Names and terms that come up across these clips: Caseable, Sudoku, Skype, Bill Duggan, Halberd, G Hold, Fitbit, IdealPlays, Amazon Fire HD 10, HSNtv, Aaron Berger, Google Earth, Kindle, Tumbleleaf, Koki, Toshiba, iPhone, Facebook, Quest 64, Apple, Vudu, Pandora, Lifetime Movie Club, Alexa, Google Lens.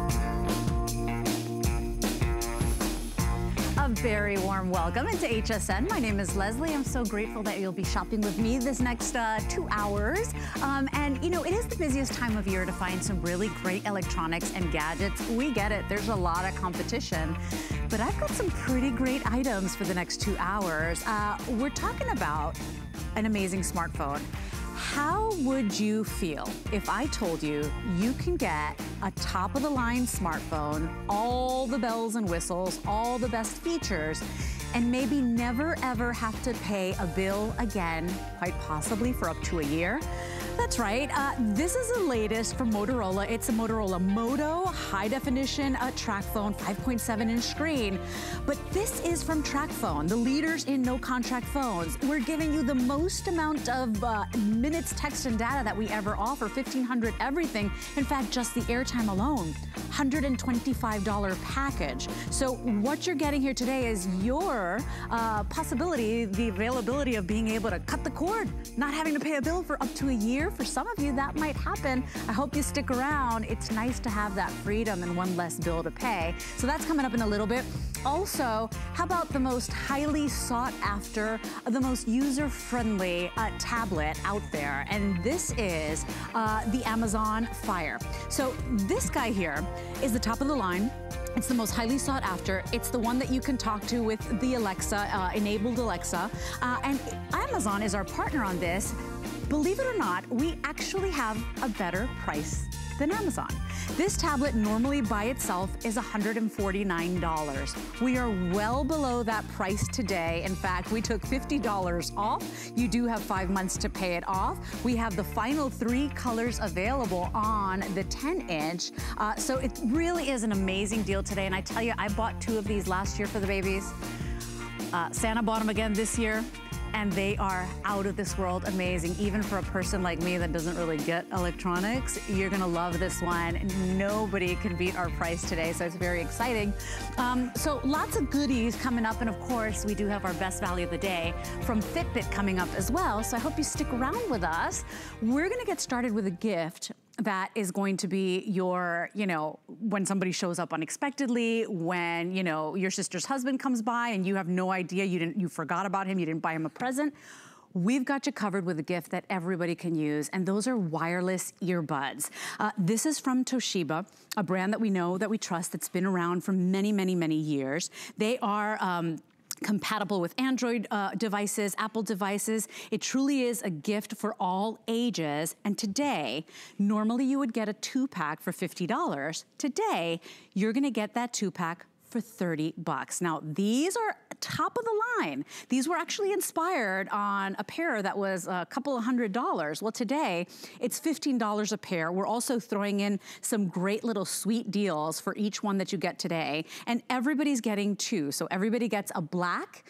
A very warm welcome into HSN. My name is Lesley. I'm so grateful that you'll be shopping with me this next 2 hours. And you know, it is the busiest time of year to find some really great electronics and gadgets. We get it, there's a lot of competition. But I've got some pretty great items for the next 2 hours. We're talking about an amazing smartphone. How would you feel if I told you you can get a top-of-the-line smartphone, all the bells and whistles, all the best features, and maybe never ever have to pay a bill again, quite possibly for up to a year? That's right, this is the latest from Motorola. It's a Motorola Moto high definition TracFone 5.7 inch screen. But this is from TracFone, the leaders in no contract phones. We're giving you the most amount of minutes, text and data that we ever offer, 1,500 everything. In fact, just the airtime alone, $125 package. So what you're getting here today is your possibility, the availability of being able to cut the cord, not having to pay a bill for up to a year. For some of you, that might happen. I hope you stick around. It's nice to have that freedom and one less bill to pay. So that's coming up in a little bit. Also, how about the most highly sought after, the most user-friendly tablet out there? And this is the Amazon Fire. So this guy here is the top of the line. It's the most highly sought after. It's the one that you can talk to with the Alexa, enabled Alexa. And Amazon is our partner on this. Believe it or not, we actually have a better price than Amazon. This tablet normally by itself is $149. We are well below that price today. In fact, we took $50 off. You do have 5 months to pay it off. We have the final 3 colors available on the 10 inch. So it really is an amazing deal today. And I tell you, I bought 2 of these last year for the babies. Santa bought them again this year. And they are out of this world amazing. Even for a person like me that doesn't really get electronics, you're gonna love this one. Nobody can beat our price today, so it's very exciting. So lots of goodies coming up, and of course, we do have our best value of the day from Fitbit coming up as well, so I hope you stick around with us. We're gonna get started with a gift that is going to be your, you know, when somebody shows up unexpectedly, when, you know, your sister's husband comes by and you have no idea, you forgot about him, you didn't buy him a present. We've got you covered with a gift that everybody can use, and those are wireless earbuds. This is from Toshiba, a brand that we know, that we trust, that's been around for many, many, many years. They are compatible with Android devices, Apple devices. It truly is a gift for all ages. And today, normally you would get a 2-pack for $50. Today, you're gonna get that 2-pack for $30. Now, these are top of the line. These were actually inspired on a pair that was a couple of $100s. Well, today it's $15 a pair. We're also throwing in some great little sweet deals for each one that you get today. And everybody's getting 2. So everybody gets a black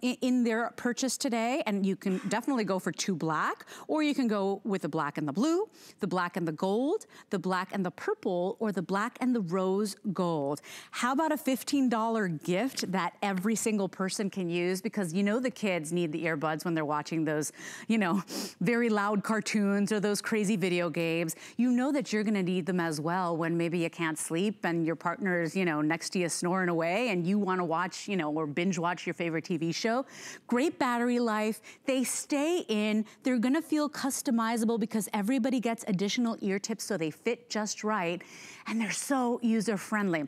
in their purchase today. And you can definitely go for 2 black, or you can go with the black and the blue, the black and the gold, the black and the purple, or the black and the rose gold. How about a $15 gift that every single person can use, because you know the kids need the earbuds when they're watching those, you know, very loud cartoons or those crazy video games. You know that you're gonna need them as well when maybe you can't sleep and your partner's, you know, next to you snoring away and you wanna watch, you know, or binge watch your favorite TV show. Great battery life, they stay in, they're gonna feel customizable because everybody gets additional ear tips so they fit just right, and they're so user-friendly.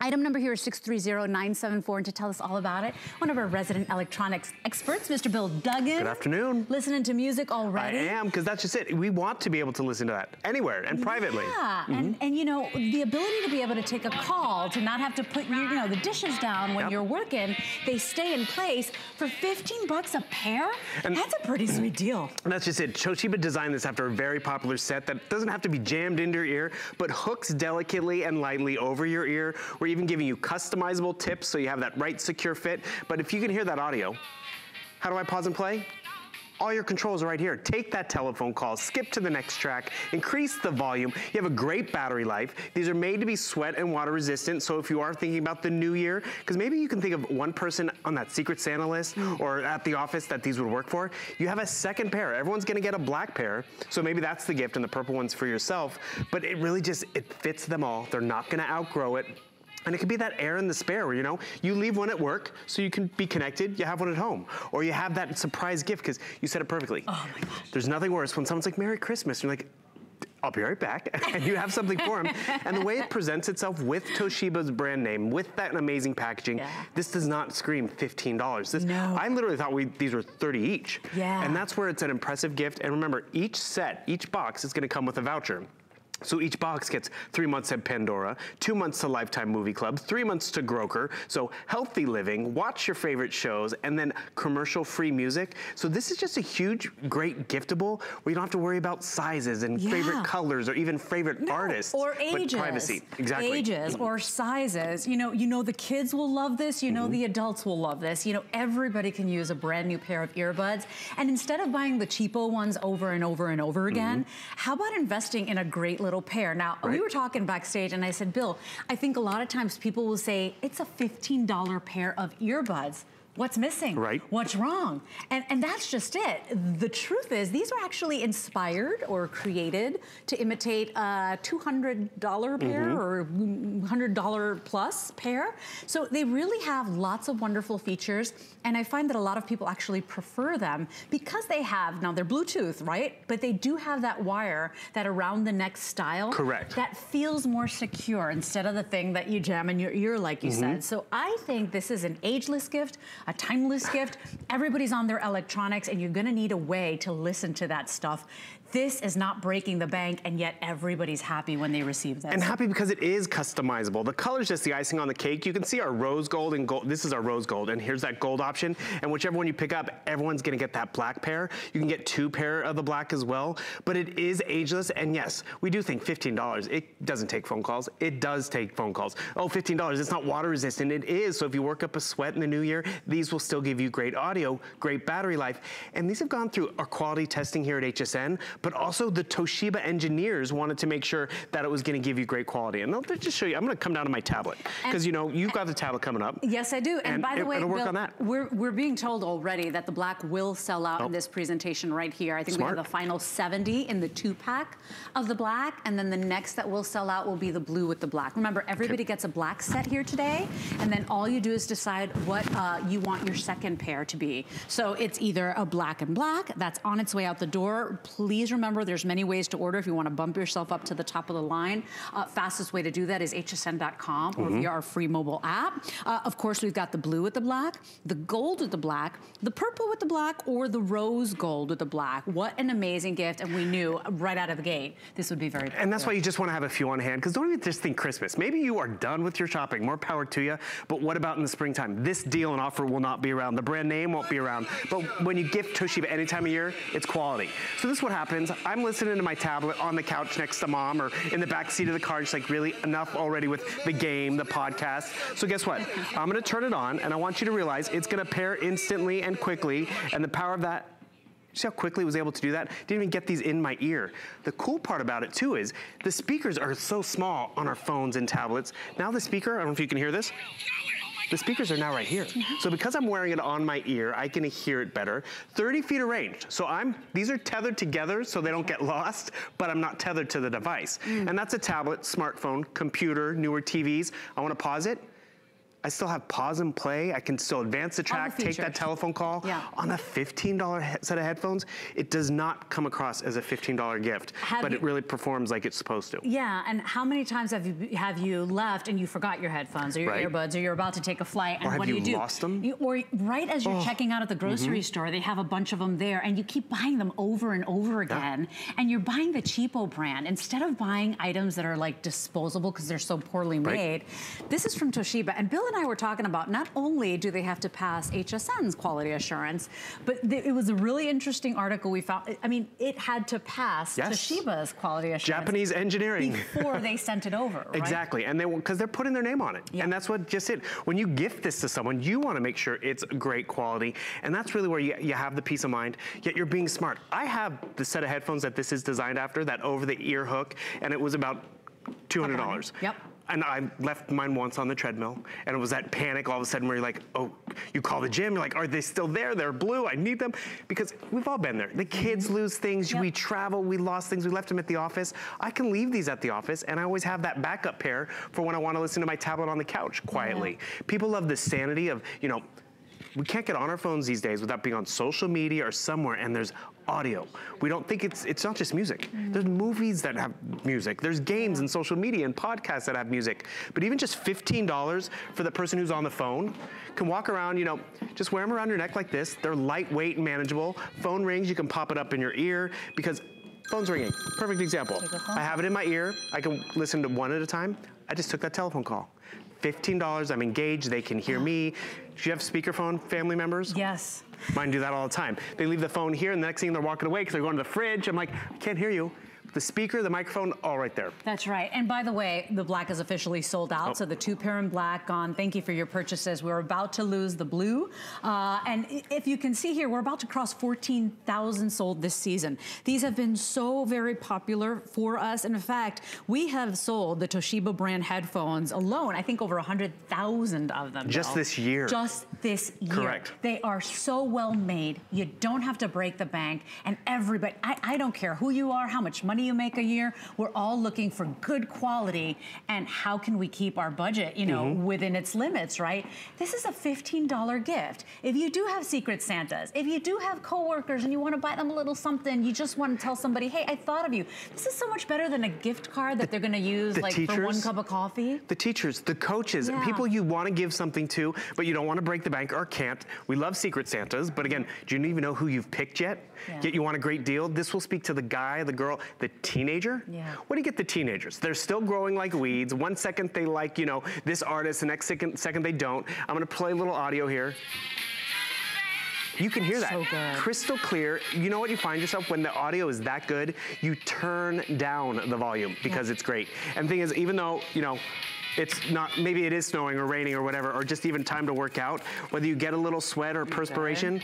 Item number here is 630974, and to tell us all about it, one of our resident electronics experts, Mr. Bill Duggan. Good afternoon. Listening to music already? I am, because that's just it. We want to be able to listen to that anywhere and privately. Yeah, and you know, the ability to be able to take a call, to not have to put, you know, the dishes down when you're working, they stay in place for $15 a pair? And that's a pretty sweet deal. And that's just it. Toshiba designed this after a very popular set that doesn't have to be jammed into your ear, but hooks delicately and lightly over your ear. We're even giving you customizable tips so you have that right secure fit. But if you can hear that audio, how do I pause and play? all your controls are right here. Take that telephone call, skip to the next track, increase the volume. You have a great battery life. These are made to be sweat and water resistant, so if you are thinking about the new year, because maybe you can think of one person on that Secret Santa list or at the office that these would work for, you have a second pair. Everyone's gonna get a black pair, so maybe that's the gift and the purple one's for yourself, but it really just, it fits them all. They're not gonna outgrow it. And it could be that air in the spare where, you know, you leave one at work so you can be connected, you have one at home. Or you have that surprise gift, because you said it perfectly. Oh my gosh. There's nothing worse when someone's like, Merry Christmas, and you're like, I'll be right back, and you have something for them. And the way it presents itself with Toshiba's brand name, with that amazing packaging, yeah. This does not scream $15. This, no. I literally thought these were $30 each. Yeah. And that's where it's an impressive gift. And remember, each set, each box is gonna come with a voucher. So each box gets 3 months at Pandora, 2 months to Lifetime Movie Club, 3 months to Grokker, so healthy living, watch your favorite shows, and then commercial-free music. So this is just a huge, great giftable where you don't have to worry about sizes and yeah. favorite colors or even favorite artists. Or ages. But privacy, exactly. Ages or sizes. You know the kids will love this, you know the adults will love this. You know, everybody can use a brand new pair of earbuds. And instead of buying the cheapo ones over and over and over again, how about investing in a great little pair. Now, we were talking backstage and I said, Bill, I think a lot of times people will say, it's a $15 pair of earbuds. What's missing? Right. What's wrong? And that's just it. The truth is, these are actually inspired or created to imitate a $200 pair or $100 plus pair. So they really have lots of wonderful features, and I find that a lot of people actually prefer them because they have, now they're Bluetooth, right? But they do have that wire, that around the neck style. Correct. That feels more secure instead of the thing that you jam in your ear like you said. So I think this is an ageless gift, a timeless gift. Everybody's on their electronics and you're gonna need a way to listen to that stuff. This is not breaking the bank, and yet everybody's happy when they receive this. And happy because it is customizable. The color's just the icing on the cake. You can see our rose gold and gold. This is our rose gold, and here's that gold option. And whichever one you pick up, everyone's gonna get that black pair. You can get two pair of the black as well, but it is ageless. And yes, we do think $15, it doesn't take phone calls. It does take phone calls. Oh, $15, it's not water resistant. It is, so if you work up a sweat in the new year, these will still give you great audio, great battery life. And these have gone through our quality testing here at HSN, but also the Toshiba engineers wanted to make sure that it was gonna give you great quality. And I'll just show you, I'm gonna come down to my tablet, because you know, you've got the tablet coming up. Yes, I do, and by the way, it'll work on that. We're being told already that the black will sell out in this presentation right here. I think we have the final 70 in the 2-pack of the black, and then the next that will sell out will be the blue with the black. Remember, everybody gets a black set here today, and then all you do is decide what you want your second pair to be. So it's either a black and black, that's on its way out the door. Please remember, there's many ways to order if you want to bump yourself up to the top of the line. Fastest way to do that is hsn.com or via our free mobile app. Of course, we've got the blue with the black, the gold with the black, the purple with the black, or the rose gold with the black. What an amazing gift, and we knew right out of the gate this would be very popular. And that's why you just want to have a few on hand, because don't even just think Christmas. Maybe you are done with your shopping, more power to you, but what about in the springtime? This deal and offer will not be around. The brand name won't be around, but when you gift Toshiba any time of year, it's quality. So this is what happens. I'm listening to my tablet on the couch next to mom or in the back seat of the car, just like, really, enough already with the game, the podcast. So guess what? I'm gonna turn it on, and I want you to realize it's gonna pair instantly and quickly, and the power of that. See how quickly it was able to do that? Didn't even get these in my ear. The cool part about it too is the speakers are so small on our phones and tablets. Now the speaker, I don't know if you can hear this. The speakers are now right here. So because I'm wearing it on my ear, I can hear it better. 30 feet of range. So these are tethered together so they don't get lost, but I'm not tethered to the device. And that's a tablet, smartphone, computer, newer TVs. I wanna pause it. I still have pause and play. I can still advance the track, take that telephone call. On a $15 set of headphones, it does not come across as a $15 gift, but it really performs like it's supposed to. Yeah, and how many times have you left and you forgot your headphones or your earbuds, or you're about to take a flight, and what do you do? Or have you lost them? Or right as you're checking out at the grocery store, they have a bunch of them there, and you keep buying them over and over again, and you're buying the cheapo brand instead of buying items that are like disposable because they're so poorly made. This is from Toshiba, and Bill and I were talking about, not only do they have to pass HSN's quality assurance, but it was a really interesting article we found. I mean, it had to pass Toshiba's quality assurance. Japanese engineering. Before they sent it over, right? Exactly, and because they're putting their name on it. Yeah. And that's what just it. When you gift this to someone, you want to make sure it's great quality, and that's really where you have the peace of mind, yet you're being smart. I have the set of headphones that this is designed after, that over-the-ear hook, and it was about $200. Yep. And I left mine once on the treadmill, and it was that panic all of a sudden where you're like, oh, you call the gym, you're like, are they still there? They're blue, I need them. Because we've all been there. The kids lose things, we travel, we lost things, we left them at the office. I can leave these at the office, and I always have that backup pair for when I wanna listen to my tablet on the couch quietly. Yeah. People love the sanity of, you know, we can't get on our phones these days without being on social media or somewhere, and there's audio. We don't think it's not just music. There's movies that have music. There's games and social media and podcasts that have music. But even just $15 for the person who's on the phone can walk around, you know, just wear them around your neck like this. They're lightweight and manageable. Phone rings, you can pop it up in your ear because phone's ringing. Perfect example. I have it in my ear. I can listen to one at a time. I just took that telephone call. $15, I'm engaged, they can hear me. Do you have speakerphone, family members? Yes. Mine do that all the time. They leave the phone here and the next thing they're walking away because they're going to the fridge. I'm like, I can't hear you. The speaker, the microphone, all right there. That's right. And by the way, the black is officially sold out. So the two pair in black gone. Thank you for your purchases. We're about to lose the blue. And if you can see here, we're about to cross 14,000 sold this season. These have been so very popular for us. And in fact, we have sold the Toshiba brand headphones alone. I think over 100,000 of them. Just this year. Just this year. Correct. They are so well made. You don't have to break the bank. And everybody, I don't care who you are, how much money you make a year, we're all looking for good quality and how can we keep our budget, you know, within its limits, right? This is a $15 gift. If you do have Secret Santas, if you do have coworkers and you want to buy them a little something, you just want to tell somebody, hey, I thought of you. This is so much better than a gift card that they're going to use like teachers, for one cup of coffee. The teachers, the coaches, people you want to give something to, but you don't want to break the bank or can't. We love Secret Santas, but again, do you even know who you've picked yet? Yet you want a great deal. This will speak to the guy, the girl, the teenager? What do you get the teenagers? They're still growing like weeds. 1 second they like, you know, this artist, the next second they don't. I'm gonna play a little audio here. You can hear that. So good. Crystal clear. You know what you find yourself when the audio is that good? You turn down the volume because it's great. And the thing is, even though, you know, it's not, maybe it is snowing or raining or whatever, or just even time to work out, whether you get a little sweat or perspiration,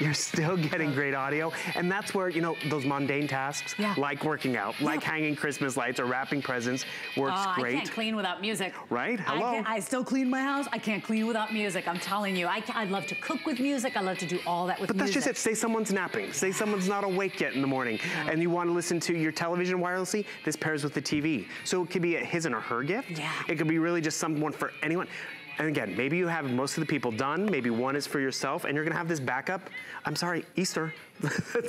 you're still getting great audio. And that's where, you know, those mundane tasks, like working out, like hanging Christmas lights or wrapping presents, works great. I can't clean without music. Right? Hello? I still clean my house. I can't clean without music. I'm telling you. I love to cook with music. I love to do all that with music. But that's just it. Say someone's napping. Say someone's not awake yet in the morning. And you want to listen to your television wirelessly. This pairs with the TV. So it could be a his and her gift. It could be really just someone for anyone. And again, maybe you have most of the people done, maybe one is for yourself, and you're gonna have this backup. I'm sorry, Easter.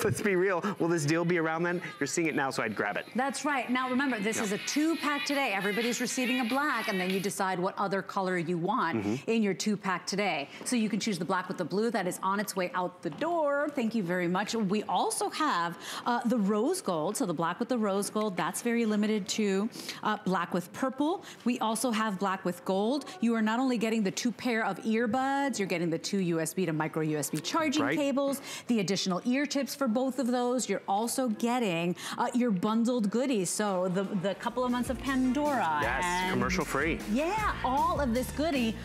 Let's be real. Will this deal be around then? You're seeing it now, so I'd grab it. That's right. Now remember, this is a two-pack today. Everybody's receiving a black, and then you decide what other color you want in your two-pack today. So you can choose the black with the blue. That is on its way out the door. Thank you very much. We also have the rose gold, so the black with the rose gold. That's very limited to black with purple. We also have black with gold. You are not only getting the two pair of earbuds, you're getting the two USB to micro USB charging cables, the additional ear tips for both of those. You're also getting your bundled goodies. So the couple of months of Pandora. Yes, commercial free. Yeah, all of this goodies,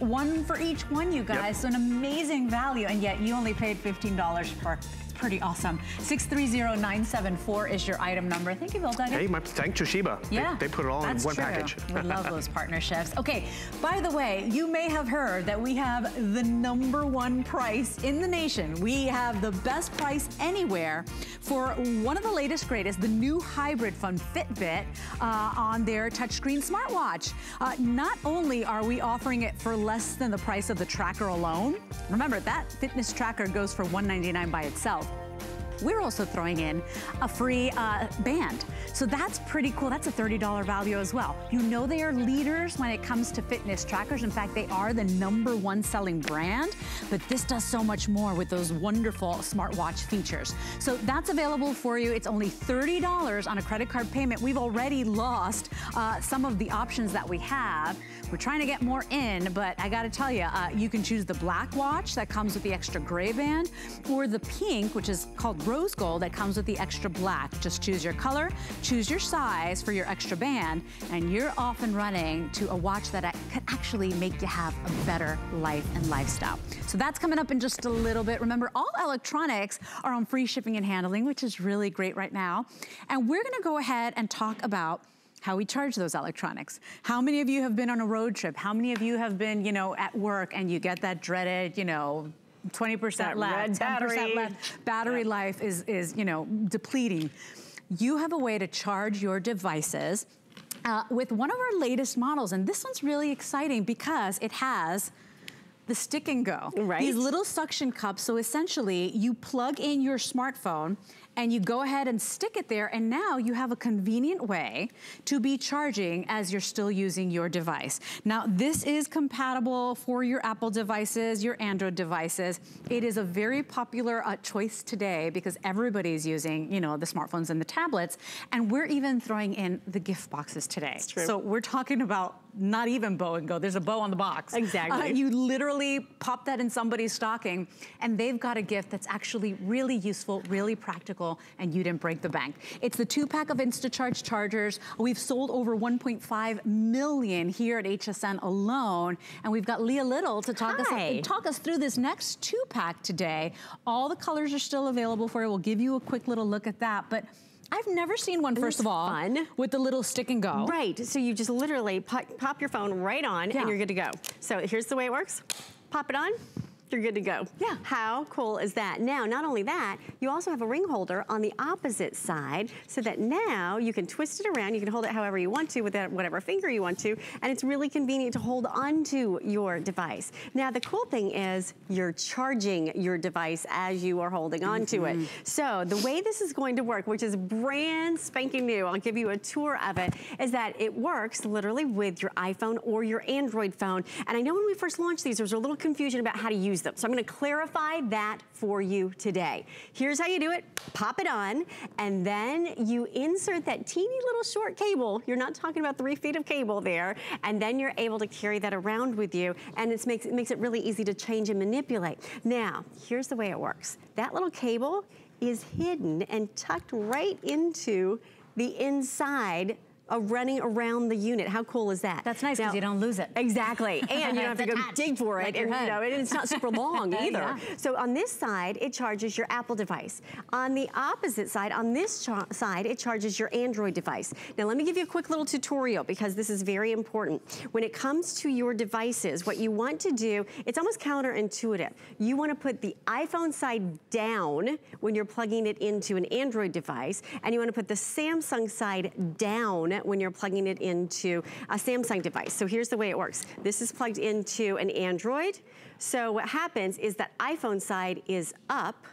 one for each one, you guys. So an amazing value, and yet you only paid $15 for. Pretty awesome. 630974 is your item number. Thank you, Bill Duggan. Hey, thank Toshiba. Yeah. They put it all in one package. We love those partnerships. Okay, by the way, you may have heard that we have the #1 price in the nation. We have the best price anywhere for one of the latest, greatest, the new hybrid from Fitbit on their touchscreen smartwatch. Not only are we offering it for less than the price of the tracker alone, remember that fitness tracker goes for $199 by itself. we're also throwing in a free band. So that's pretty cool. That's a $30 value as well. You know they are leaders when it comes to fitness trackers. In fact, they are the #1 selling brand, but this does so much more with those wonderful smartwatch features. So that's available for you. It's only $30 on a credit card payment. We've already lost some of the options that we have. We're trying to get more in, but I gotta tell you, you can choose the black watch that comes with the extra gray band, or the pink, which is called rose gold, that comes with the extra black. Just choose your color, choose your size for your extra band, and you're off and running to a watch that could actually make you have a better life and lifestyle. So that's coming up in just a little bit. Remember, all electronics are on free shipping and handling, which is really great right now. And we're gonna go ahead and talk about how we charge those electronics. How many of you have been on a road trip? How many of you have been, you know, at work and you get that dreaded, you know, 20% left, 10% left, battery life is, you know, depleting. You have a way to charge your devices with one of our latest models. And this one's really exciting because it has the stick and go. Right. These little suction cups, so essentially you plug in your smartphone and you go ahead and stick it there, and now you have a convenient way to be charging as you're still using your device. Now, this is compatible for your Apple devices, your Android devices. It is a very popular choice today because everybody's using, you know, the smartphones and the tablets, and we're even throwing in the gift boxes today. That's true. So we're talking about not even bow and go, there's a bow on the box. Exactly. You literally pop that in somebody's stocking and they've got a gift that's actually really useful, really practical, and you didn't break the bank. It's the 2-pack of InstaCharge chargers. We've sold over 1.5 million here at HSN alone, and we've got Leah Little to talk us through this next 2-pack today. All the colors are still available for you. We'll give you a quick little look at that, but I've never seen one, first of all, with the little stick and go. Right, so you just literally pop your phone right on and you're good to go. So here's the way it works. Pop it on. You're good to go. Yeah. How cool is that? Now, not only that, you also have a ring holder on the opposite side so that now you can twist it around. You can hold it however you want to with whatever finger you want to, and it's really convenient to hold onto your device. Now, the cool thing is you're charging your device as you are holding onto it. So the way this is going to work, which is brand spanking new, I'll give you a tour of it, is that it works literally with your iPhone or your Android phone. And I know when we first launched these, there was a little confusion about how to use them. So I'm going to clarify that for you today. Here's how you do it. Pop it on, and then you insert that teeny little short cable. You're not talking about 3 feet of cable there. And then you're able to carry that around with you, and it makes it really easy to change and manipulate. Now, here's the way it works. That little cable is hidden and tucked right into the inside of running around the unit. How cool is that? That's nice because you don't lose it. Exactly, and you don't have to go dig for it. Like and, you know, and it's not super long either. Yeah. So on this side, it charges your Apple device. On the opposite side, on this side, it charges your Android device. Now let me give you a quick little tutorial because this is very important. When it comes to your devices, what you want to do, it's almost counterintuitive. You want to put the iPhone side down when you're plugging it into an Android device, and you want to put the Samsung side down when you're plugging it into a Samsung device. So here's the way it works. This is plugged into an Android. So what happens is that iPhone side is up,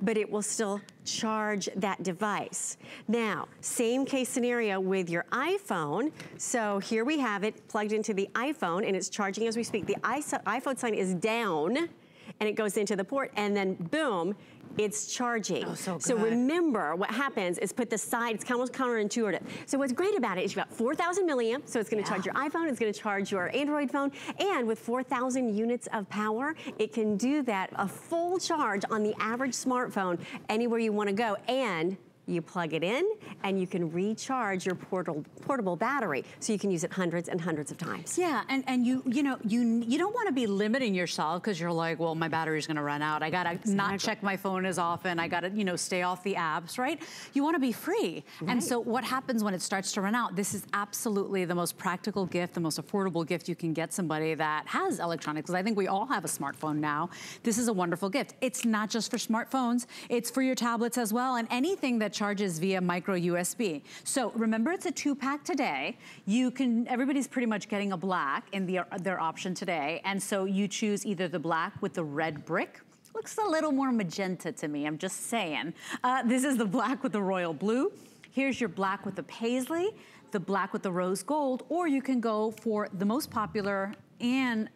but it will still charge that device. Now, same case scenario with your iPhone. So here we have it plugged into the iPhone and it's charging as we speak. The iPhone side is down and it goes into the port, and then boom, it's charging. Oh, so good. So remember what happens is put the side, it's kind of counterintuitive. So what's great about it is you've got 4,000 milliamps, so it's gonna charge your iPhone, it's gonna charge your Android phone, and with 4,000 units of power, it can do that, a full charge on the average smartphone anywhere you wanna go, and you plug it in and you can recharge your portable battery, so you can use it hundreds and hundreds of times. Yeah, and you don't want to be limiting yourself because you're like, well, my battery's going to run out. I got to not check my phone as often. I got to, you know, stay off the apps, right? You want to be free. Right. And so what happens when it starts to run out? This is absolutely the most practical gift, the most affordable gift you can get somebody that has electronics, because I think we all have a smartphone now. This is a wonderful gift. It's not just for smartphones. It's for your tablets as well, and anything that charges via micro USB. So remember, it's a 2-pack today. You can, everybody's pretty much getting a black in their option today. And so you choose either the black with the red brick Looks a little more magenta to me, I'm just saying. This is the black with the royal blue. Here's your black with the paisley, the black with the rose gold, or you can go for the most popular and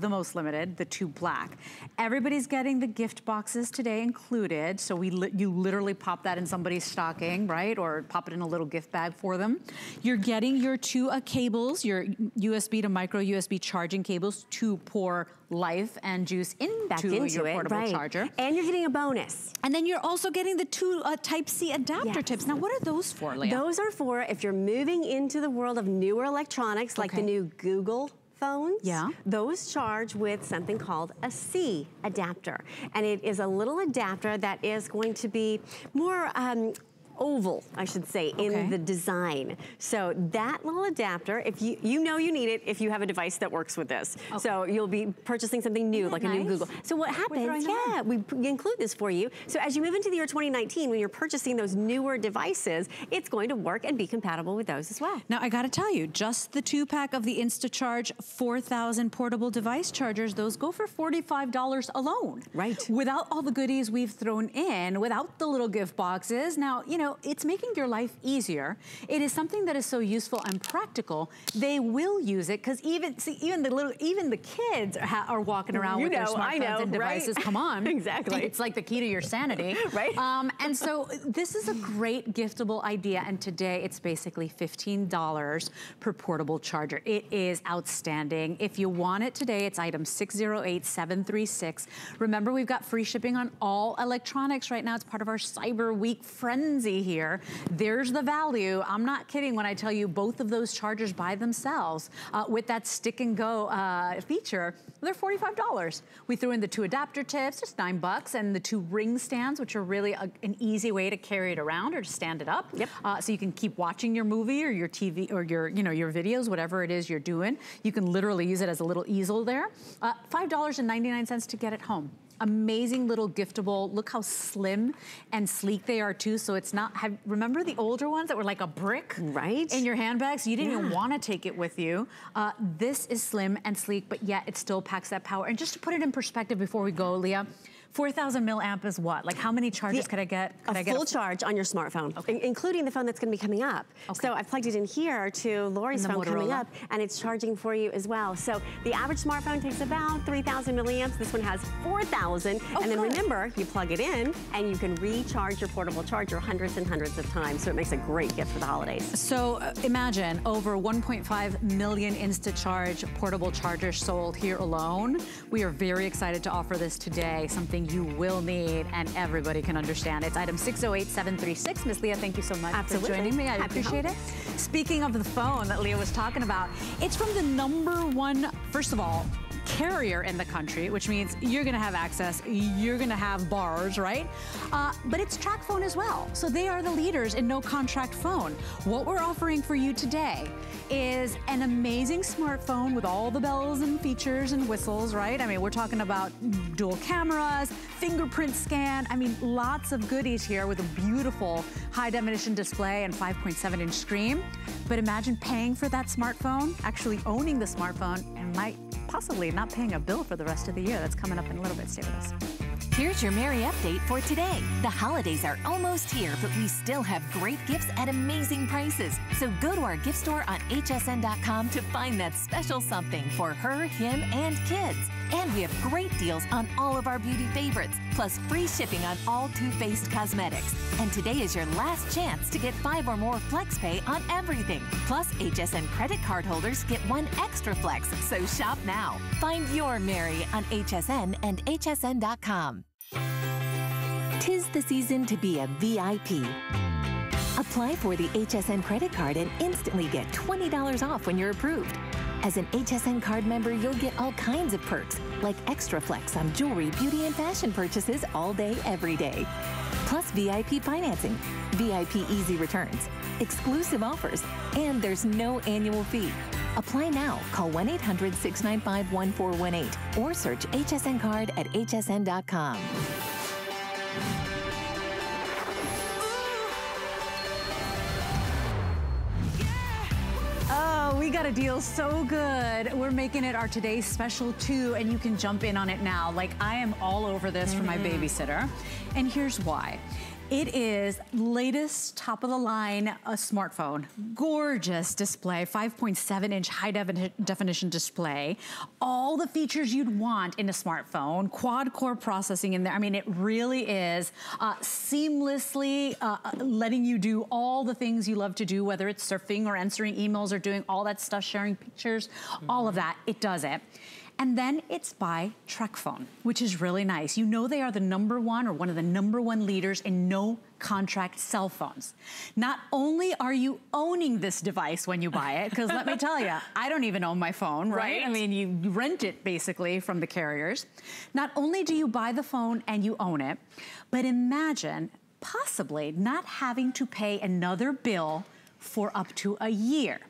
the most limited, the two black. Everybody's getting the gift boxes today included, so you literally pop that in somebody's stocking, right? Or pop it in a little gift bag for them. You're getting your two cables, your USB to micro USB charging cables to pour life and juice back into your portable charger. And you're getting a bonus. And then you're also getting the two Type-C adapter tips. Now, what are those for, Leah? Those are for if you're moving into the world of newer electronics, like the new Google phones, those charge with something called a C adapter. And it is a little adapter that is going to be more oval, I should say, in the design. So that little adapter, if you know you need it if you have a device that works with this. So you'll be purchasing something new, like a new Google. So what happens, we include this for you. So as you move into the year 2019, when you're purchasing those newer devices, it's going to work and be compatible with those as well. Now I gotta tell you, just the 2-pack of the InstaCharge 4000 portable device chargers, those go for $45 alone. Right. Without all the goodies we've thrown in, without the little gift boxes. Now, you know, it's making your life easier. It is something that is so useful and practical. They will use it because even the kids are walking around with their smartphones and devices. Come on, exactly. It's like the key to your sanity, right? And so this is a great giftable idea. And today it's basically $15 per portable charger. It is outstanding. If you want it today, it's item 608736. Remember, we've got free shipping on all electronics right now. It's part of our Cyber Week frenzy here. There's the value. I'm not kidding when I tell you both of those chargers by themselves with that stick and go feature, they're $45. We threw in the two adapter tips, just $9, and the two ring stands, which are really an easy way to carry it around or to stand it up. Yep. So you can keep watching your movie or your TV or your, you know, your videos, whatever it is you're doing. You can literally use it as a little easel there. $5.99 to get it home. Amazing little giftable. Look how slim and sleek they are too. So it's not, remember the older ones that were like a brick in your handbag? So you didn't even want to take it with you. This is slim and sleek, but yet it still packs that power. And just to put it in perspective before we go, Leah, 4,000 milliamp is what? Like how many charges could I get? Could I get full charge on your smartphone, including the phone that's gonna be coming up. So I plugged it in here to Lori's phone coming up and it's charging for you as well. So the average smartphone takes about 3,000 milliamps. This one has 4,000. And then remember, you plug it in and you can recharge your portable charger hundreds and hundreds of times. So it makes a great gift for the holidays. So imagine over 1.5 million InstaCharge portable chargers sold here alone. We are very excited to offer this today. Something you will need and everybody can understand. It's item 608736. Miss Leah, thank you so much for joining me. I appreciate it. Speaking of the phone that Leah was talking about, it's from the #1, first of all, carrier in the country, which means you're gonna have access, you're gonna have bars, right? But it's TracFone as well. So they are the leaders in no contract phone. What we're offering for you today is an amazing smartphone with all the bells and features and whistles, right? I mean, we're talking about dual cameras, fingerprint scan, I mean, lots of goodies here with a beautiful high definition display and 5.7-inch screen. But imagine paying for that smartphone, actually owning the smartphone, and might possibly not paying a bill for the rest of the year. That's coming up in a little bit. Stay with us. Here's your Merry Update for today. The holidays are almost here, but we still have great gifts at amazing prices. So go to our gift store on hsn.com to find that special something for her, him, and kids. And we have great deals on all of our beauty favorites, plus free shipping on all Too Faced cosmetics. And today is your last chance to get 5 or more flex pay on everything. Plus, HSN credit card holders get 1 extra flex, so shop now. Find your Mary on HSN and hsn.com. 'Tis the season to be a VIP. Apply for the HSN credit card and instantly get $20 off when you're approved. As an HSN card member, you'll get all kinds of perks, like extra flex on jewelry, beauty, and fashion purchases all day, every day. Plus VIP financing, VIP easy returns, exclusive offers, and there's no annual fee. Apply now. Call 1-800-695-1418 or search HSN card at hsn.com. Oh, we got a deal so good. We're making it our today's special too, and you can jump in on it now. Like, I am all over this for my babysitter, and here's why. It is latest top of the line a smartphone. Gorgeous display, 5.7 inch high definition display. All the features you'd want in a smartphone, quad core processing in there. I mean, it really is seamlessly letting you do all the things you love to do, whether it's surfing or answering emails or doing all that stuff, sharing pictures, all of that, it does it. And then it's by TracFone, which is really nice. You know, they are the #1 or one of the #1 leaders in no contract cell phones. Not only are you owning this device when you buy it, because let me tell you, I don't even own my phone, right? I mean, you rent it basically from the carriers. Not only do you buy the phone and you own it, but imagine possibly not having to pay another bill for up to a year.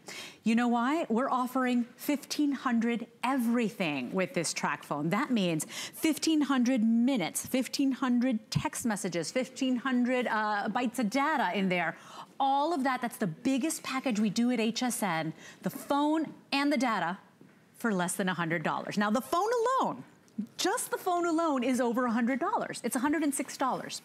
You know why? We're offering $1,500 everything with this TracFone. That means 1,500 minutes, 1,500 text messages, 1,500 bytes of data in there. All of that, that's the biggest package we do at HSN, the phone and the data, for less than $100. Now the phone alone, just the phone alone is over $100. It's $106.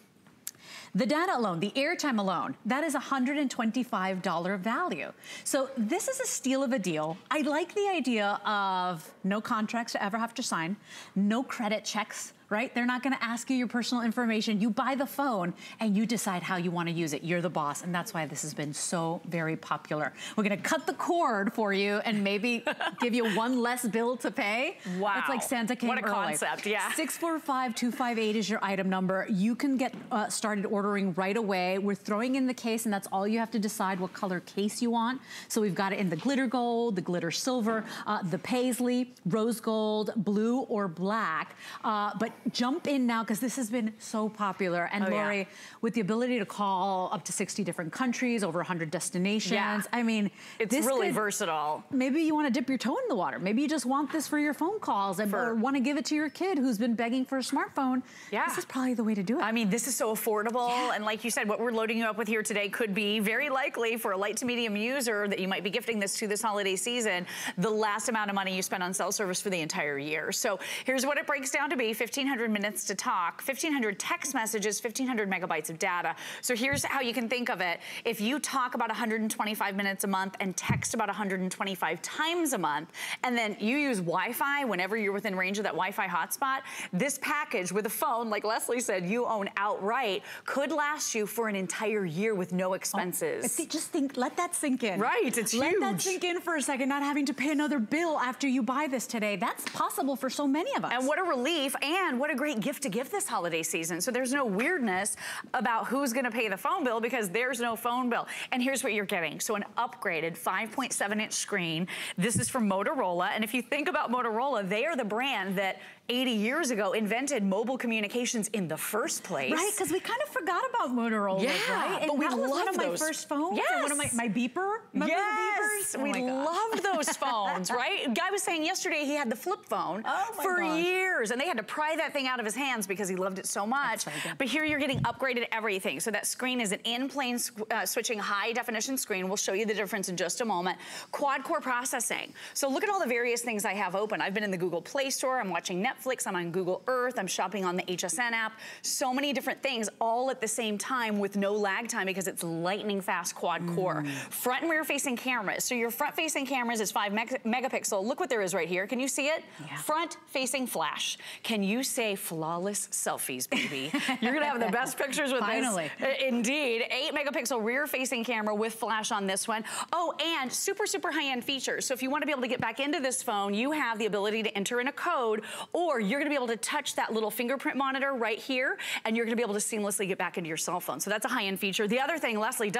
The data alone, the airtime alone, that is $125 value. So this is a steal of a deal. I like the idea of no contracts to ever have to sign, no credit checks, right? They're not gonna ask you your personal information. You buy the phone and you decide how you wanna use it. You're the boss, and that's why this has been so very popular. We're gonna cut the cord for you and maybe give you one less bill to pay. Wow. It's like Santa came early. What a concept, yeah. 645-258 is your item number. You can get started ordering right away. We're throwing in the case, and that's all you have to decide what color case you want. So we've got it in the glitter gold, the glitter silver, the paisley, rose gold, blue, or black. But jump in now, because this has been so popular. And Lori, with the ability to call up to 60 different countries, over 100 destinations. Yeah. I mean, it's really versatile. Maybe you want to dip your toe in the water. Maybe you just want this for your phone calls and or want to give it to your kid who's been begging for a smartphone. Yeah. This is probably the way to do it. I mean, this is so affordable. Yeah. And like you said, what we're loading you up with here today could be very likely for a light to medium user that you might be gifting this to this holiday season, the last amount of money you spend on cell service for the entire year. So here's what it breaks down to be: 1,500 minutes to talk, 1,500 text messages, 1,500 megabytes of data. So here's how you can think of it. If you talk about 125 minutes a month and text about 125 times a month, and then you use Wi-Fi whenever you're within range of that Wi-Fi hotspot, this package with a phone, like Lesley said, you own outright, could last you for an entire year with no expenses. Oh, just think, let that sink in. Right, it's huge. Let that sink in for a second, not having to pay another bill after you buy this today. That's possible for so many of us. And what a relief, and what a great gift to give this holiday season. So there's no weirdness about who's gonna pay the phone bill, because there's no phone bill. And here's what you're getting. So an upgraded 5.7 inch screen. This is from Motorola. And if you think about Motorola, they are the brand that 80 years ago invented mobile communications in the first place. Right, because we kind of forgot about Motorola, right? And but we loved one of my first phones. Yes. One of my beeper, remember the beepers? Oh, we loved those phones, right? Guy was saying yesterday he had the flip phone for years, and they had to pry that thing out of his hands because he loved it so much. But here you're getting upgraded everything. So that screen is an in-plane switching high definition screen. We'll show you the difference in just a moment. Quad core processing. So look at all the various things I have open. I've been in the Google Play Store, I'm watching Netflix, I'm on Google Earth, I'm shopping on the HSN app. So many different things all at the same time with no lag time, because it's lightning fast quad core. Front and rear facing cameras. So your front facing cameras is 5 megapixel. Look what there is right here. Can you see it? Yeah. Front facing flash. Can you say flawless selfies, baby? You're gonna have the best pictures with this. Indeed. 8 megapixel rear facing camera with flash on this one. Oh, and super, super high end features. So if you wanna be able to get back into this phone, you have the ability to enter in a code, or you're gonna be able to touch that little fingerprint monitor right here, and you're gonna be able to seamlessly get back into your cell phone. So that's a high-end feature. The other thing, Lesley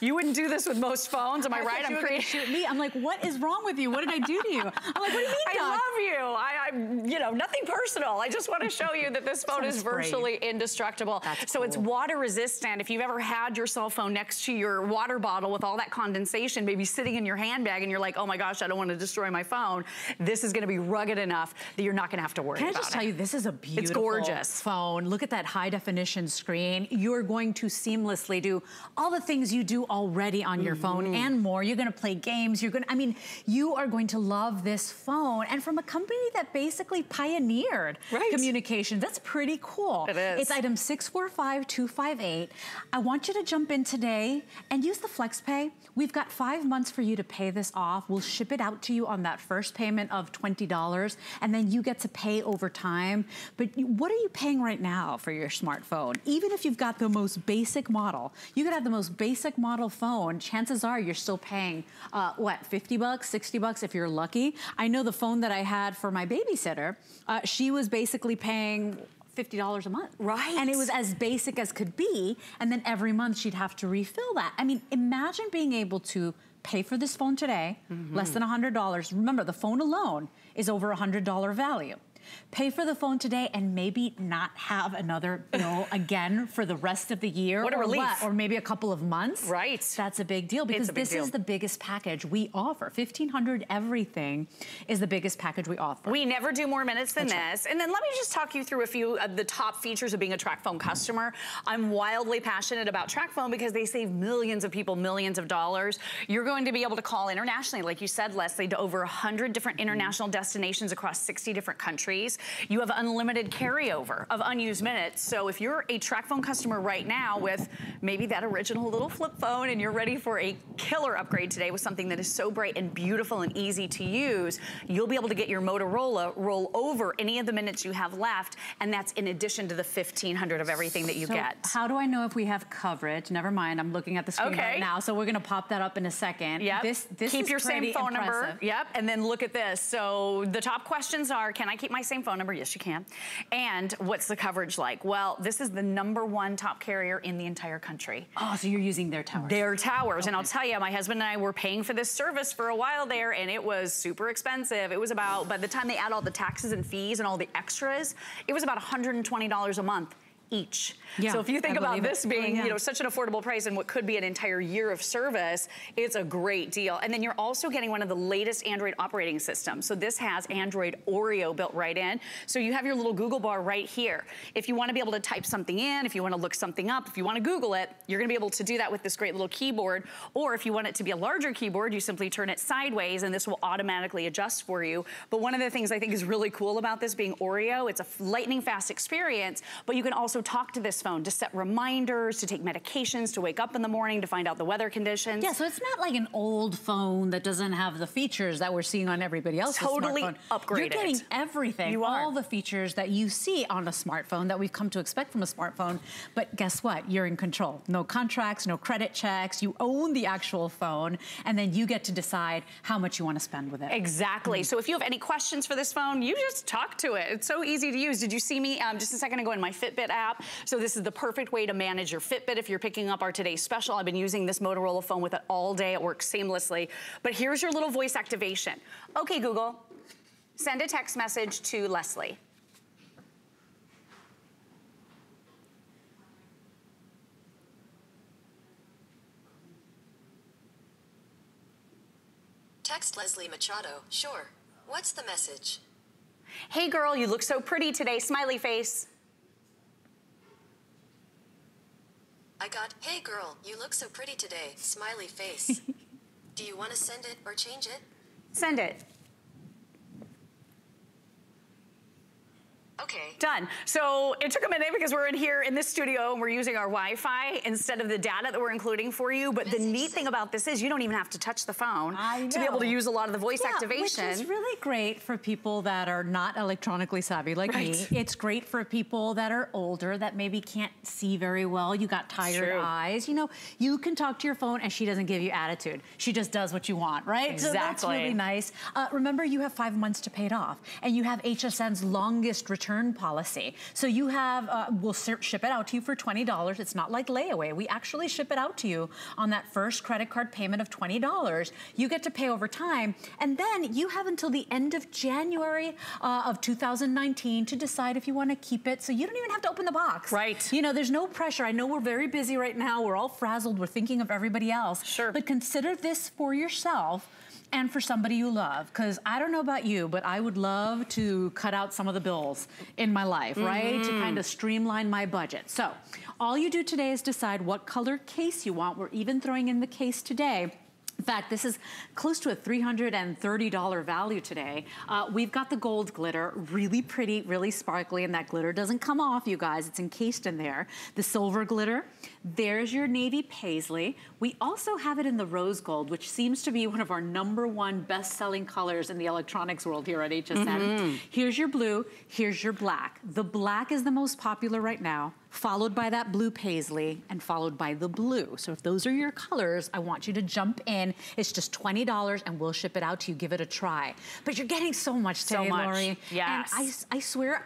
you wouldn't do this with most phones, am I right? I'm shoot me. I'm like, what is wrong with you? What did I do to you? I'm like, what do you mean, Doc? I love you. I'm, you know, nothing personal. I just want to show you that this phone is virtually indestructible. That's cool. It's water resistant. If you've ever had your cell phone next to your water bottle with all that condensation, maybe sitting in your handbag, and you're like, oh my gosh, I don't want to destroy my phone. This is going to be rugged enough that you're not going to have to worry about it. Can I just tell you, this is a beautiful phone. Look at that high definition screen. You're going to seamlessly do all the things you do already on your phone and more. You're gonna play games, I mean, you are going to love this phone. And from a company that basically pioneered communication, that's pretty cool. It is. It's item 645258. I want you to jump in today and use the FlexPay. We've got 5 months for you to pay this off. We'll ship it out to you on that first payment of $20, and then you get to pay over time. But what are you paying right now for your smartphone? Even if you've got the most basic model, you could have the most basic model phone, chances are you're still paying, what, 50 bucks, 60 bucks if you're lucky. I know the phone that I had for my babysitter, she was basically paying $50 a month. Right. And it was as basic as could be, and then every month she'd have to refill that. I mean, imagine being able to pay for this phone today, less than $100. Remember, the phone alone is over $100 value. Pay for the phone today and maybe not have another bill again for the rest of the year. What a relief. Or maybe a couple of months. Right. That's a big deal because this is the biggest package we offer. 1,500 everything is the biggest package we offer. We never do more minutes than this. And then let me just talk you through a few of the top features of being a TracFone customer. I'm wildly passionate about TracFone because they save millions of people millions of dollars. You're going to be able to call internationally, like you said, Lesley, to over 100 different international destinations across 60 different countries. You have unlimited carryover of unused minutes. So if you're a TracFone customer right now with maybe that original little flip phone and you're ready for a killer upgrade today with something that is so bright and beautiful and easy to use, you'll be able to get your Motorola roll over any of the minutes you have left, and that's in addition to the 1,500 of everything that you get. How do I know if we have coverage? Never mind, I'm looking at the screen right now, so we're gonna pop that up in a second. Yep. This keep your same phone number. Yep, and then look at this. So the top questions are, can I keep my same phone number? Yes, you can. And what's the coverage like? Well, this is the #1 top carrier in the entire country. Oh, so you're using their towers. Their towers. Okay. And I'll tell you, my husband and I were paying for this service for a while there, and it was super expensive. It was about, by the time they add all the taxes and fees and all the extras, it was about $120 a month each. Yeah, so if you think about this being such an affordable price and what could be an entire year of service, it's a great deal. And then you're also getting one of the latest Android operating systems. So this has Android Oreo built right in. So you have your little Google bar right here. If you want to be able to type something in, if you want to look something up, if you want to Google it, you're going to be able to do that with this great little keyboard. Or if you want it to be a larger keyboard, you simply turn it sideways and this will automatically adjust for you. But one of the things I think is really cool about this being Oreo, it's a lightning fast experience, but you can also talk to this phone to set reminders, to take medications, to wake up in the morning, to find out the weather conditions. Yeah, so it's not like an old phone that doesn't have the features that we're seeing on everybody else's smartphone. Upgraded. You're getting everything, all the features that you see on a smartphone that we've come to expect from a smartphone, but guess what? You're in control. No contracts, no credit checks, you own the actual phone, and then you get to decide how much you want to spend with it. Exactly, so if you have any questions for this phone, you just talk to it. It's so easy to use. Did you see me just a second ago in my Fitbit app? So this is the perfect way to manage your Fitbit if you're picking up our today's special. I've been using this Motorola phone with it all day. It works seamlessly. But here's your little voice activation. Okay, Google, send a text message to Lesley. Text Lesley Machado. Sure. What's the message? Hey girl, you look so pretty today. Smiley face. I got, hey girl, you look so pretty today, smiley face. Do you want to send it or change it? Send it. Okay. Done. So it took a minute because we're in here in this studio and we're using our Wi-Fi instead of the data that we're including for you. But the neat thing about this is you don't even have to touch the phone to be able to use a lot of the voice activation. Which is really great for people that are not electronically savvy like me. It's great for people that are older that maybe can't see very well. You got tired eyes. You know, you can talk to your phone and she doesn't give you attitude. She just does what you want, right? Exactly. So that's really nice. Remember, you have 5 months to pay it off. And you have HSN's longest return policy. So you have, we'll ship it out to you for $20. It's not like layaway. We actually ship it out to you on that first credit card payment of $20. You get to pay over time. And then you have until the end of January of 2019 to decide if you want to keep it. So you don't even have to open the box. Right. You know, there's no pressure. I know we're very busy right now. We're all frazzled. We're thinking of everybody else. Sure. But consider this for yourself and for somebody you love. Because I don't know about you, but I would love to cut out some of the bills in my life, right? To kind of streamline my budget. So all you do today is decide what color case you want. We're even throwing in the case today. In fact, this is close to a $330 value today. We've got the gold glitter, really pretty, really sparkly, and that glitter doesn't come off, you guys. It's encased in there. The silver glitter, there's your navy paisley. We also have it in the rose gold, which seems to be one of our #1 best-selling colors in the electronics world here at HSN. Here's your blue, here's your black. The black is the most popular right now, followed by that blue paisley, and followed by the blue. So if those are your colors, I want you to jump in. It's just $20 and we'll ship it out to you. Give it a try. But you're getting so much today, Lori. Yes. And I swear,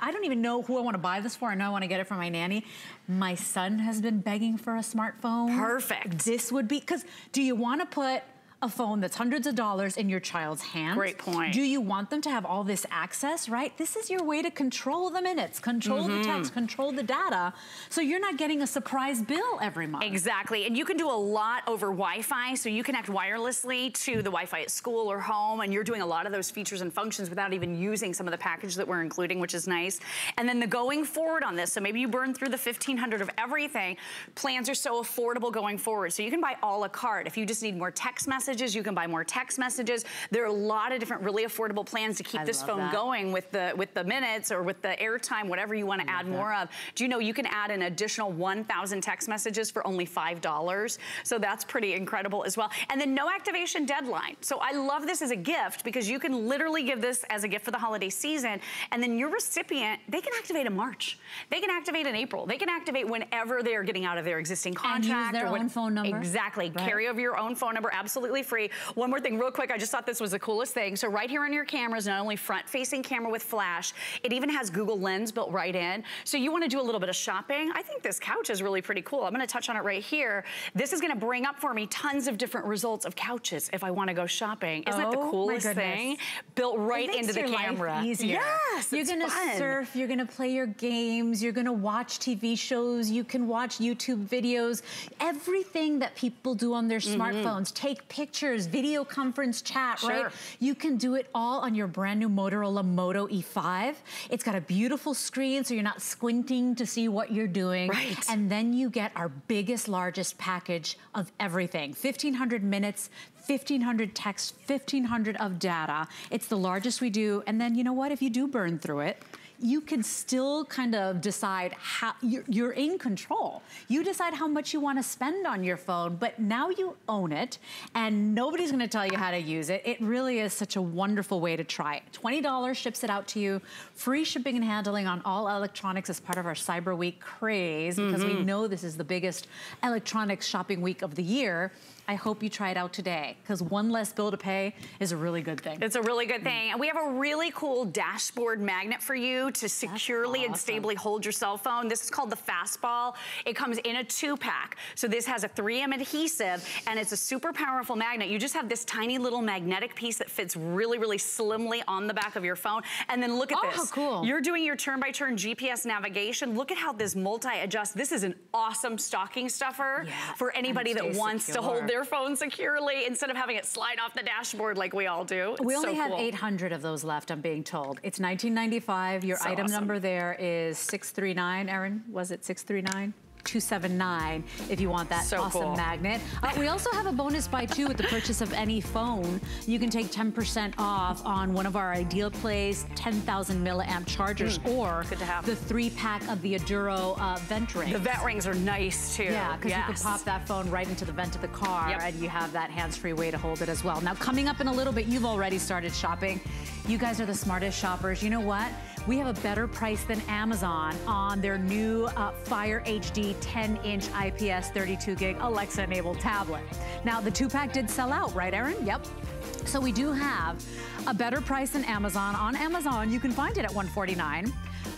I don't even know who I want to buy this for. I know I want to get it for my nanny. My son has been begging for a smartphone. Perfect. This would be, because do you want to put a phone that's hundreds of dollars in your child's hand? Great point. Do you want them to have all this access, right? This is your way to control the minutes, control the text, control the data, so you're not getting a surprise bill every month. Exactly, and you can do a lot over Wi-Fi, so you connect wirelessly to the Wi-Fi at school or home, and you're doing a lot of those features and functions without even using some of the package that we're including, which is nice. And then the going forward on this, so maybe you burn through the $1,500 of everything, plans are so affordable going forward, so you can buy a la carte. If you just need more text messages, you can buy more text messages. There are a lot of different really affordable plans to keep this phone going with the minutes or with the airtime, whatever you want to add more of. Do you know you can add an additional 1,000 text messages for only $5? So that's pretty incredible as well. And then no activation deadline. So I love this as a gift because you can literally give this as a gift for the holiday season, and then your recipient, they can activate in March. They can activate in April. They can activate whenever they are getting out of their existing contract. And use their own phone number. Exactly. Right. Carry over your own phone number. Absolutely free. One more thing real quick, I just thought this was the coolest thing. So right here on your cameras, not only front-facing camera with flash, it even has Google Lens built right in. So you want to do a little bit of shopping. I think this couch is really pretty cool. I'm going to touch on it right here. This is going to bring up for me tons of different results of couches if I want to go shopping. Isn't that the coolest thing? Built right into the camera. Easier. Yes, you're going to surf, you're going to play your games, you're going to watch TV shows, you can watch YouTube videos, everything that people do on their smartphones. Take pictures, video conference chat, right? You can do it all on your brand new Motorola Moto E5. It's got a beautiful screen, so you're not squinting to see what you're doing. Right. And then you get our biggest, largest package of everything. 1,500 minutes, 1,500 texts, 1,500 of data. It's the largest we do. And then you know what? If you do burn through it, you can still kind of decide how, you're in control. You decide how much you want to spend on your phone, but now you own it and nobody's going to tell you how to use it. It really is such a wonderful way to try it. $20 ships it out to you. Free shipping and handling on all electronics as part of our Cyber Week craze, because we know this is the biggest electronics shopping week of the year. I hope you try it out today, because one less bill to pay is a really good thing. It's a really good thing. And we have a really cool dashboard magnet for you to securely and stably hold your cell phone. This is called the Fastball. It comes in a 2-pack. So this has a 3M adhesive, and it's a super powerful magnet. You just have this tiny little magnetic piece that fits really, really slimly on the back of your phone. And then look at this. Oh, cool. You're doing your turn-by-turn GPS navigation. Look at how this multi-adjusts. This is an awesome stocking stuffer for anybody that wants to hold their phone securely instead of having it slide off the dashboard like we all do. It's we only have 800 of those left, I'm being told. It's $19.95. Your item number there is 639. Aaron, was it 639? 279 if you want that awesome magnet. We also have a bonus buy too with the purchase of any phone. You can take 10% off on one of our IdealPlays 10,000 milliamp chargers or the 3-pack of the Aduro vent rings. The vent rings are nice too. Yeah, because you can pop that phone right into the vent of the car and you have that hands-free way to hold it as well. Now coming up in a little bit, you've already started shopping. You guys are the smartest shoppers. You know what? We have a better price than Amazon on their new Fire HD 10-inch IPS 32-gig Alexa-enabled tablet. Now, the 2-pack did sell out, right, Aaron? Yep. So we do have a better price than Amazon. On Amazon, you can find it at $149.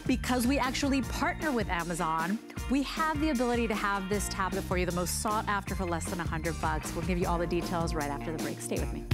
Because we actually partner with Amazon, we have the ability to have this tablet for you, the most sought after, for less than $100. We'll give you all the details right after the break. Stay with me.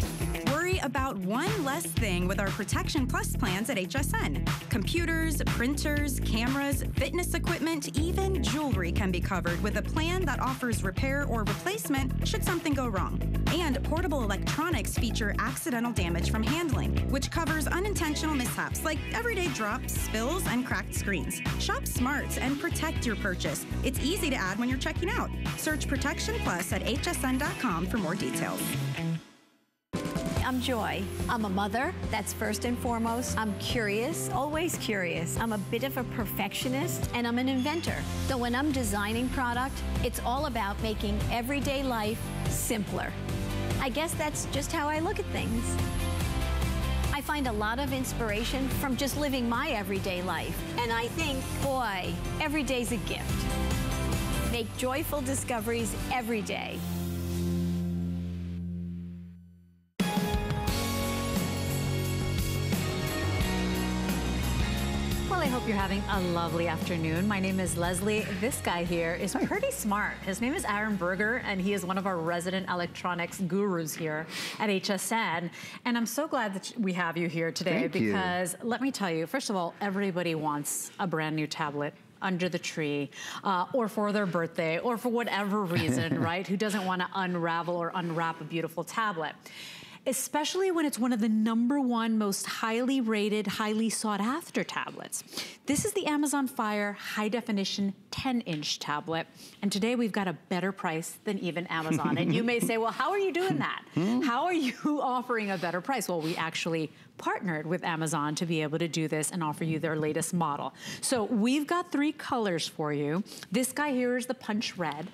Worry about one less thing with our Protection Plus plans at HSN. Computers, printers, cameras, fitness equipment, even jewelry can be covered with a plan that offers repair or replacement should something go wrong. and portable electronics feature accidental damage from handling, which covers unintentional mishaps like everyday drops, spills, and cracked screens. Shop smart and protect your purchase. It's easy to add when you're checking out. Search Protection Plus at hsn.com for more details. I'm Joy. I'm a mother, that's first and foremost. I'm curious, always curious. I'm a bit of a perfectionist, and I'm an inventor. So when I'm designing product, it's all about making everyday life simpler. I guess that's just how I look at things. I find a lot of inspiration from just living my everyday life. And I think, boy, every day's a gift. Make joyful discoveries every day. I hope you're having a lovely afternoon. My name is Lesley. This guy here is pretty smart. His name is Aaron Berger, and he is one of our resident electronics gurus here at HSN. And I'm so glad that we have you here today. Thank because you. Let me tell you, first of all, everybody wants a brand new tablet under the tree, or for their birthday, or for whatever reason, right? Who doesn't want to unravel or unwrap a beautiful tablet? Especially when it's one of the #1 most highly rated, highly sought after tablets. This is the Amazon Fire high definition 10-inch tablet. And today we've got a better price than even Amazon. And you may say, well, how are you doing that? How are you offering a better price? Well, we actually partnered with Amazon to be able to do this and offer you their latest model. So we've got 3 colors for you. This guy here is the punch red.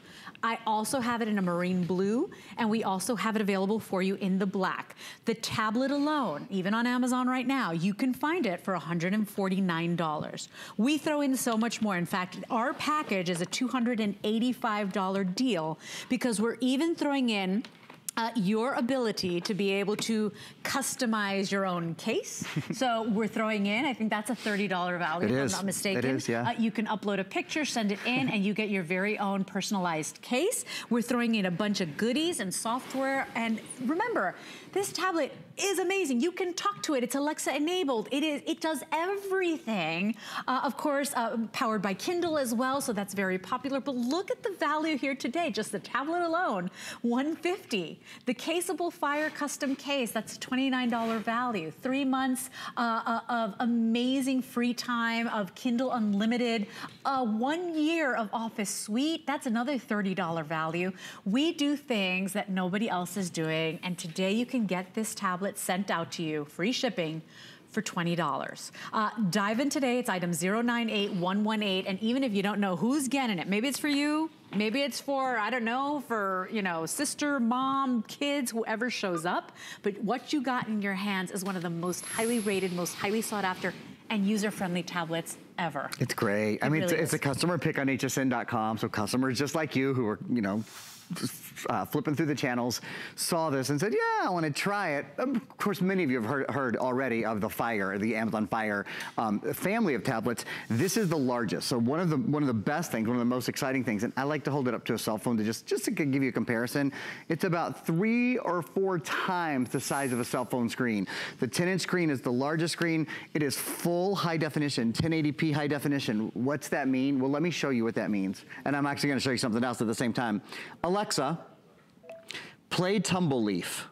I also have it in a marine blue, and we also have it available for you in the black. The tablet alone, even on Amazon right now, you can find it for $149. We throw in so much more. In fact, our package is a $285 deal because we're even throwing in your ability to be able to customize your own case. So we're throwing in, I think that's a $30 value, it if is. I'm not mistaken. It is, yeah. You can upload a picture, send it in, and you get your very own personalized case. We're throwing in a bunch of goodies and software. And remember, this tablet is amazing. You can talk to it. It's Alexa enabled. It does everything. Of course, powered by Kindle as well, so that's very popular. But look at the value here today. Just the tablet alone, $150. The Caseable Fire Custom Case, that's $29 value. 3 months of amazing free time, of Kindle Unlimited. 1 year of Office Suite, that's another $30 value. We do things that nobody else is doing, and today you can get this tablet sent out to you, free shipping, for $20. Dive in today, it's item 098118, and even if you don't know who's getting it, maybe it's for you, maybe it's for, I don't know, for, you know, sister, mom, kids, whoever shows up, but what you got in your hands is one of the most highly rated, most highly sought after, and user-friendly tablets ever. It's great. I mean, it's a customer pick on hsn.com, so customers just like you who are, you know, flipping through the channels, saw this and said, yeah, I want to try it. Of course, many of you have heard already of the Fire, the Amazon Fire family of tablets. This is the largest. So one of the best things, one of the most exciting things, and I like to hold it up to a cell phone to just to give you a comparison. It's about 3 or 4 times the size of a cell phone screen. The 10-inch screen is the largest screen. It is full high definition, 1080p high definition. What's that mean? Well, let me show you what that means. And I'm actually gonna show you something else at the same time. Alexa, play Tumbleleaf.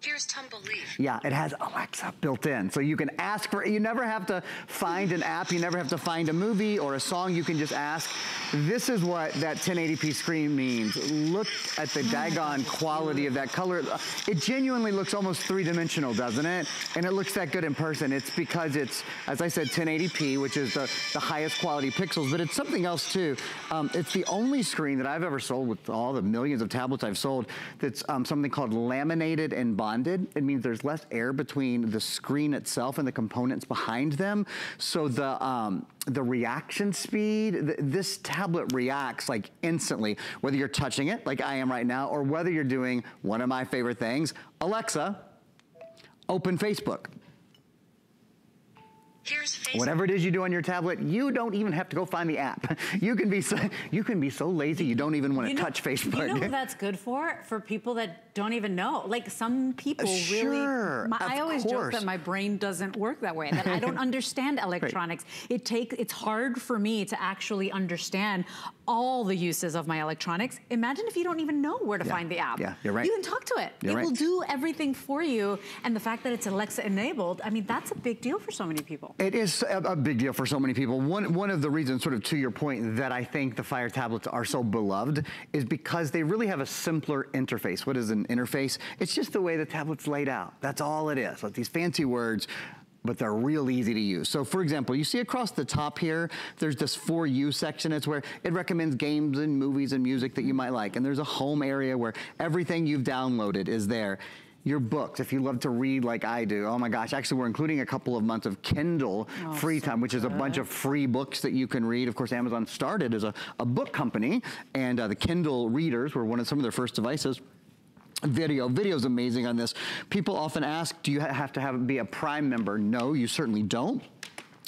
Here's Tumbleleaf. Yeah, it has Alexa built in. So you can ask for, you never have to find an app, you never have to find a movie or a song, you can just ask. This is what that 1080p screen means. Look at the daggone quality of that color. It genuinely looks almost 3-dimensional, doesn't it? And it looks that good in person. It's because it's, as I said, 1080p, which is the highest quality pixels, but it's something else too. It's the only screen that I've ever sold with all the millions of tablets I've sold that's something called laminated and bonded. It means there's less air between the screen itself and the components behind them. So the reaction speed, this tablet reacts like instantly, whether you're touching it like I am right now, or whether you're doing one of my favorite things, Alexa, open Facebook. Here's Facebook. Whatever it is you do on your tablet, you don't even have to go find the app. You can be so lazy you don't even want to touch Facebook. You know what that's good for? For people that don't even know. Like some people really. I always joke that my brain doesn't work that way. That I don't understand electronics. Right. It's hard for me to actually understand all the uses of my electronics. Imagine if you don't even know where to find the app. Yeah, you're right. You can talk to it. It will do everything for you. And the fact that it's Alexa enabled, I mean, that's a big deal for so many people. It is a big deal for so many people. One of the reasons, sort of to your point, that I think the Fire tablets are so beloved is because they really have a simpler interface. What is an interface? It's just the way the tablet's laid out. That's all it is. Like these fancy words, but they're real easy to use. So for example, you see across the top here, there's this For You section. It's where it recommends games and movies and music that you might like. And there's a home area where everything you've downloaded is there. Your books, if you love to read like I do. Oh my gosh, actually we're including a couple of months of Kindle free time, which is a bunch of free books that you can read. Of course, Amazon started as a book company, and the Kindle readers were some of their first devices. Video's amazing on this. People often ask, do you have to be a Prime member? No, you certainly don't.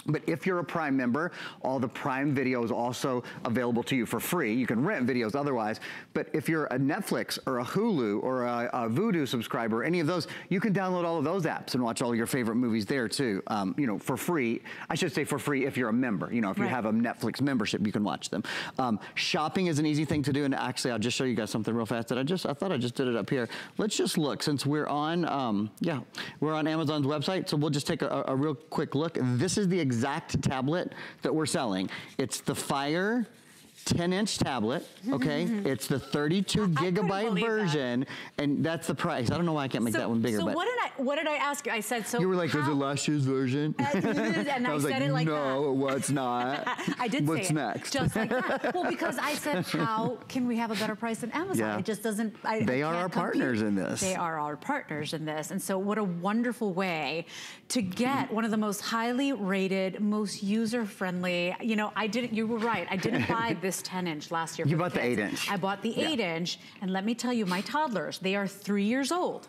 But if you're a Prime member, all the Prime Video is also available to you for free. You can rent videos otherwise. But if you're a Netflix or a Hulu or a Vudu subscriber, any of those, you can download all of those apps and watch all your favorite movies there too, you know, for free. I should say for free if you're a member. You know, if you have a Netflix membership, you can watch them. Shopping is an easy thing to do. And actually, I'll just show you guys something real fast that I thought I just did it up here. Let's just look, since we're on, we're on Amazon's website. So we'll just take a real quick look. This is the exact tablet that we're selling. It's the Fire 10-inch tablet, okay? It's the 32-gigabyte version, and that's the price. I don't know why I can't make that one bigger. So what did I ask you? I said, so you were like, there's a last year's version. And I was said like, it like no, what's not? I did what's say next? Just like that. Well, because I said, how can we have a better price than Amazon? Yeah. It just doesn't, they are our partners in this. They are our partners in this. And so what a wonderful way to get one of the most highly rated, most user-friendly, you know, you were right, I didn't buy this 10-inch last year. You bought the 8-inch. I bought the 8-inch, and let me tell you, my toddlers, they are 3 years old.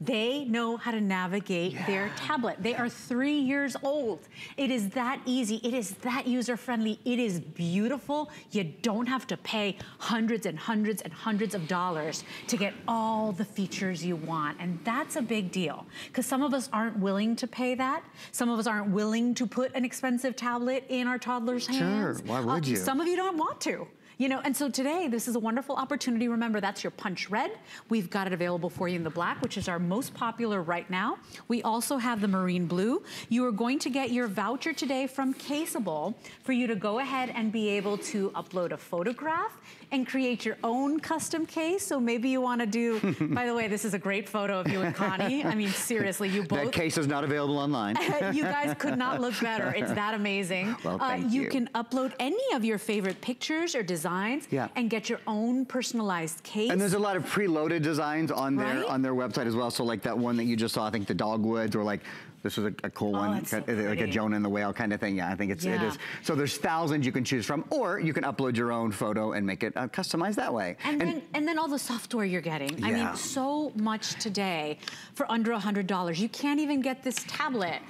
They know how to navigate their tablet. They are 3 years old. It is that easy. It is that user-friendly. It is beautiful. You don't have to pay hundreds and hundreds and hundreds of dollars to get all the features you want. And that's a big deal, because some of us aren't willing to pay that. Some of us aren't willing to put an expensive tablet in our toddler's hands. Sure, why would you? Some of you don't want to. You know, and so today, this is a wonderful opportunity. Remember, that's your punch red. We've got it available for you in the black, which is our most popular right now. We also have the marine blue. You are going to get your voucher today from Caseable for you to go ahead and be able to upload a photograph and create your own custom case. So maybe you want to do, by the way, this is a great photo of you and Connie. I mean, seriously, you both. That case is not available online. You guys could not look better. It's that amazing. Well, you can upload any of your favorite pictures or designs and get your own personalized case. And there's a lot of preloaded designs on their website as well. So like that one that you just saw, I think the dogwoods, or like, this is a cool one, so like a Jonah and the Whale kind of thing. Yeah, I think it is. So there's thousands you can choose from, or you can upload your own photo and make it customized that way. And then all the software you're getting. I mean, so much today for under $100. You can't even get this tablet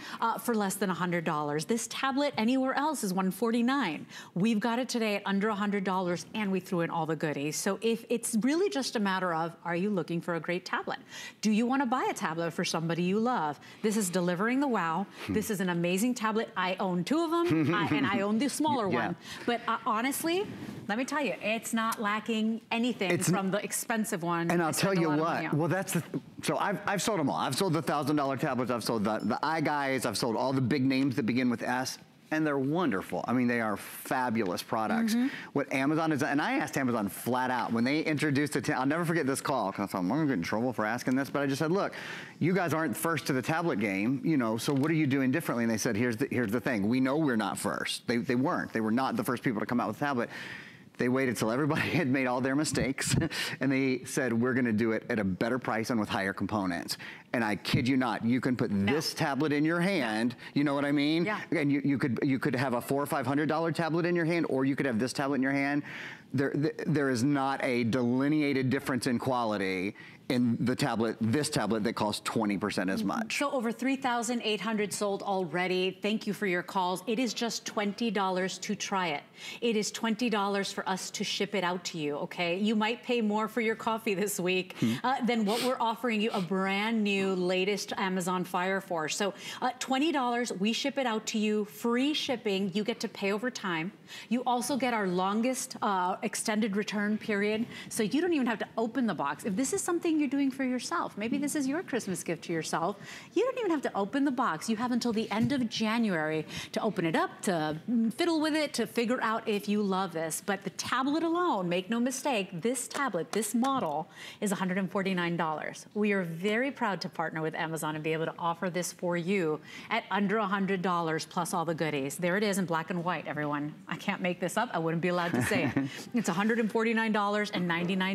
for less than $100. This tablet anywhere else is $149. We've got it today at under $100, and we threw in all the goodies. So if it's really just a matter of, are you looking for a great tablet? Do you want to buy a tablet for somebody you love? This is delivered. The wow. This is an amazing tablet. I own two of them, and I own the smaller one. But honestly, let me tell you, it's not lacking anything from the expensive one. And I'll tell you what. Well, that's the... So I've sold them all. I've sold the $1,000 tablets. I've sold the iGuys. I've sold all the big names that begin with S. And they're wonderful. I mean, they are fabulous products. What Amazon is, and I asked Amazon flat out, when they introduced the, I'll never forget this call, because I'm gonna get in trouble for asking this, but I just said, look, you guys aren't first to the tablet game, you know, so what are you doing differently? And they said, here's the thing, we know we're not first. They weren't. They were not the first people to come out with a tablet. They waited till everybody had made all their mistakes, and they said, we're gonna do it at a better price and with higher components. And I kid you not, you can put this tablet in your hand, you know what I mean? Yeah. And you could have a $400 or $500 tablet in your hand, or you could have this tablet in your hand. There is not a delineated difference in quality in the tablet, this tablet that costs 20% as much. So over 3,800 sold already. Thank you for your calls. It is just $20 to try it. It is $20 for us to ship it out to you, okay? You might pay more for your coffee this week than what we're offering you a brand new latest Amazon Fire for. So $20, we ship it out to you, free shipping. You get to pay over time. You also get our longest extended return period. So you don't even have to open the box. If this is something you're doing for yourself, maybe this is your Christmas gift to yourself, you don't even have to open the box. You have until the end of January to open it up, to fiddle with it, to figure out if you love this. But the tablet alone, make no mistake, this tablet, this model is $149. We are very proud to partner with Amazon and be able to offer this for you at under $100 plus all the goodies. There it is in black and white, everyone. I can't make this up. I wouldn't be allowed to say it. It's $149.99.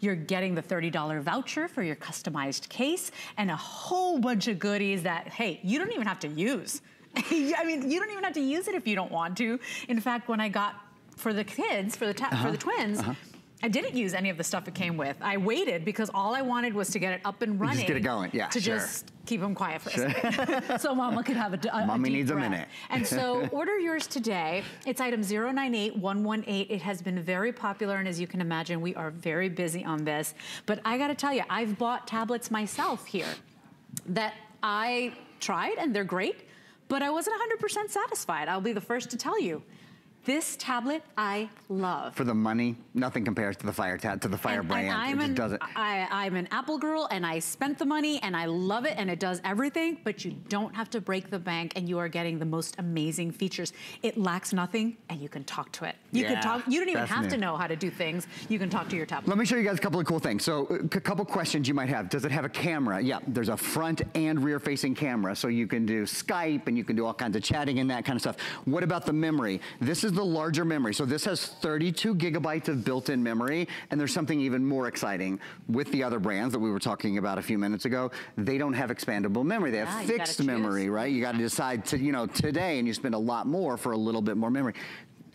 You're getting the $30 voucher for your customized case and a whole bunch of goodies that, hey, you don't even have to use. I mean, you don't even have to use it if you don't want to. In fact, when I got for the kids, for the twins, I didn't use any of the stuff it came with. I waited because all I wanted was to get it up and running. Just get it going, yeah, to just keep them quiet for a second. So mama could have a Mommy needs breath. A minute. And so order yours today. It's item 098118. It has been very popular, and as you can imagine, we are very busy on this. But I gotta tell you, I've bought tablets myself here that I tried, and they're great, but I wasn't 100% satisfied. I'll be the first to tell you. This tablet I love. For the money, nothing compares to the Fire brand. I'm an Apple girl, and I spent the money, and I love it, and it does everything, but you don't have to break the bank, and you are getting the most amazing features. It lacks nothing, and you can talk to it. You can talk, you don't even have to know how to do things. You can talk to your tablet. Let me show you guys a couple of cool things. So a couple questions you might have. Does it have a camera? Yeah, there's a front and rear facing camera, so you can do Skype, and you can do all kinds of chatting and that kind of stuff. What about the memory? This is the larger memory. So this has 32 gigabytes of built-in memory, and there's something even more exciting with the other brands that we were talking about a few minutes ago. They don't have expandable memory. They have fixed memory, right? You gotta decide to, you know, today, and you spend a lot more for a little bit more memory.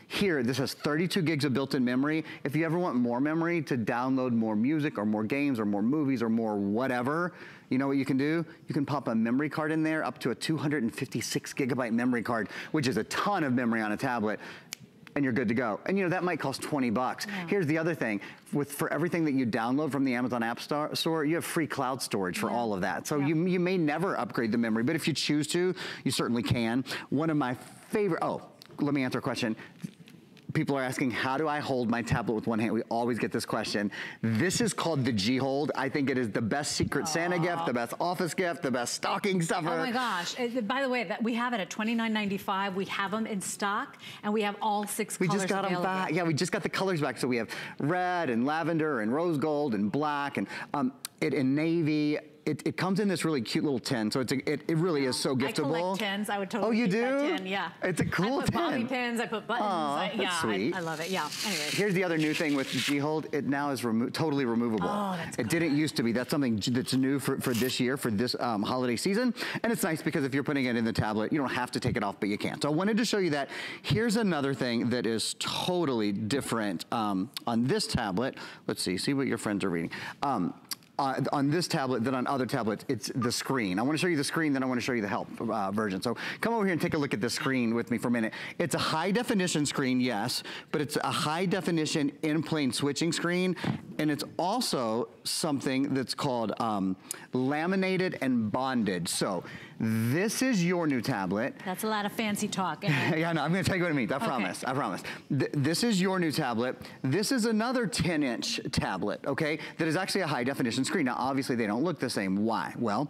Here, this has 32 gigs of built-in memory. If you ever want more memory to download more music or more games or more movies or more whatever, you know what you can do? You can pop a memory card in there, up to a 256 gigabyte memory card, which is a ton of memory on a tablet, and you're good to go. And you know, that might cost 20 bucks. Yeah. Here's the other thing. For everything that you download from the Amazon App Store, you have free cloud storage for all of that. So you may never upgrade the memory, but if you choose to, you certainly can. One of my favorite, oh, let me answer a question. People are asking, how do I hold my tablet with one hand? We always get this question. This is called the G Hold. I think it is the best Secret Santa gift, the best office gift, the best stocking stuffer. Oh my gosh. By the way, we have it at $29.95. We have them in stock, and we have all six colors available. We just got them back. Yeah, we just got the colors back. So we have red and lavender and rose gold and black and navy. It comes in this really cute little tin, so it really is so giftable. I collect tins. I would totally keep that tin, yeah. It's a cool tin. I put bobby pins, I put buttons. That's sweet. I love it, yeah. Anyway. Here's the other new thing with G Hold. It now is totally removable. Oh, that's cool. It didn't used to be. That's something that's new for this year, for this holiday season. And it's nice because if you're putting it in the tablet, you don't have to take it off, but you can. So I wanted to show you that. Here's another thing that is totally different on this tablet. Let's see what your friends are reading. On this tablet than on other tablets, it's the screen. I want to show you the screen, then I want to show you the help version. So come over here and take a look at the screen with me for a minute. It's a high definition screen, yes, but it's a high definition in-plane switching screen, and it's also something that's called laminated and bonded. So this is your new tablet. That's a lot of fancy talk. Yeah, no, I'm gonna tell you what it means, I promise, I promise. This is your new tablet. This is another 10-inch tablet, okay? That is actually a high definition screen. Now, obviously they don't look the same. Why? Well,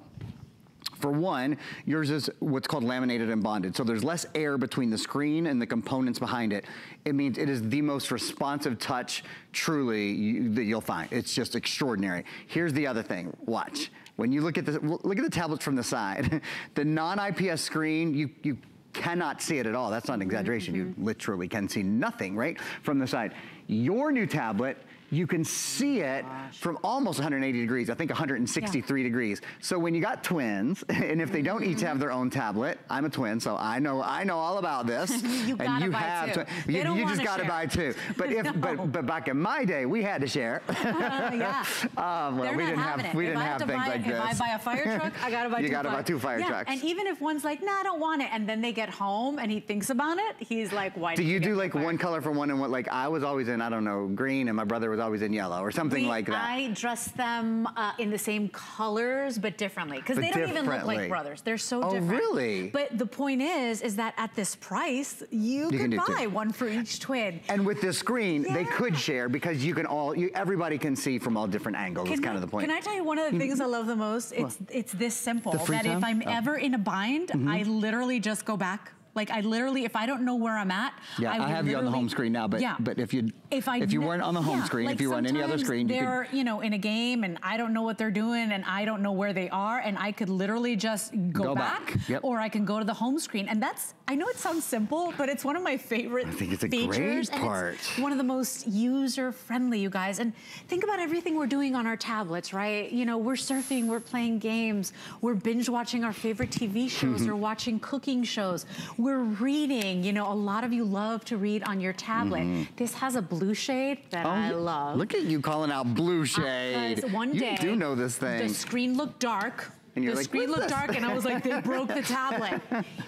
for one, yours is what's called laminated and bonded. So there's less air between the screen and the components behind it. It means it is the most responsive touch, truly, that you'll find. It's just extraordinary. Here's the other thing, watch. When you look at the tablets from the side, the non-IPS screen, you cannot see it at all. That's not an exaggeration. You literally can see nothing, right, from the side. Your new tablet you can see it from almost 180 degrees, I think 163 degrees. So when you got twins, and if they don't each have their own tablet, I'm a twin, so I know all about this. you just gotta buy two. But if but back in my day, we had to share. Well, we didn't have things like this. If I buy a fire truck, I gotta buy two. You gotta buy two fire trucks. And even if one's like, nah, I don't want it, and then they get home and he thinks about it, he's like, why? Do you do like one color for one and one? Like I was always in, I don't know, green, and my brother was always in yellow or something like that. I dress them in the same colors but differently because they don't even look like brothers. They're so different. Oh, really? But the point is that at this price, you can buy one for each twin. And with this screen, they could share because you can all, everybody can see from all different angles. That's kind of the point. Can I tell you one of the things I love the most? It's this simple. That if I'm ever in a bind, I literally just go back. Like I literally, if I don't know where I'm at, I have you on the home screen now, but if you weren't on the home screen, like if you were on any other screen, they're you know in a game and I don't know what they're doing and I don't know where they are and I could literally just go back. Yep. Or I can go to the home screen, and that's, I know it sounds simple, but it's one of my favorite features. I think it's a great part. It's one of the most user friendly, you guys. And think about everything we're doing on our tablets, right? You know, we're surfing, we're playing games, we're binge watching our favorite TV shows, or watching cooking shows. We're reading, you know, a lot of you love to read on your tablet. This has a blue shade that I love. Look at you calling out blue shade. One day, you do know this thing. The screen looked dark. And the screen looked dark and I was like, they broke the tablet.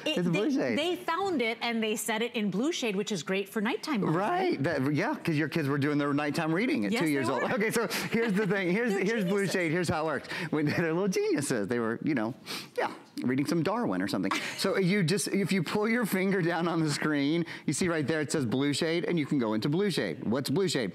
They found it and they set it in blue shade, which is great for nighttime. Right, because your kids were doing their nighttime reading at 2 years old. Okay, so here's the thing, here's blue shade, here's how it works. When they're little geniuses, they were, you know, reading some Darwin or something. So you just, if you pull your finger down on the screen, you see right there it says blue shade and you can go into blue shade. What's blue shade?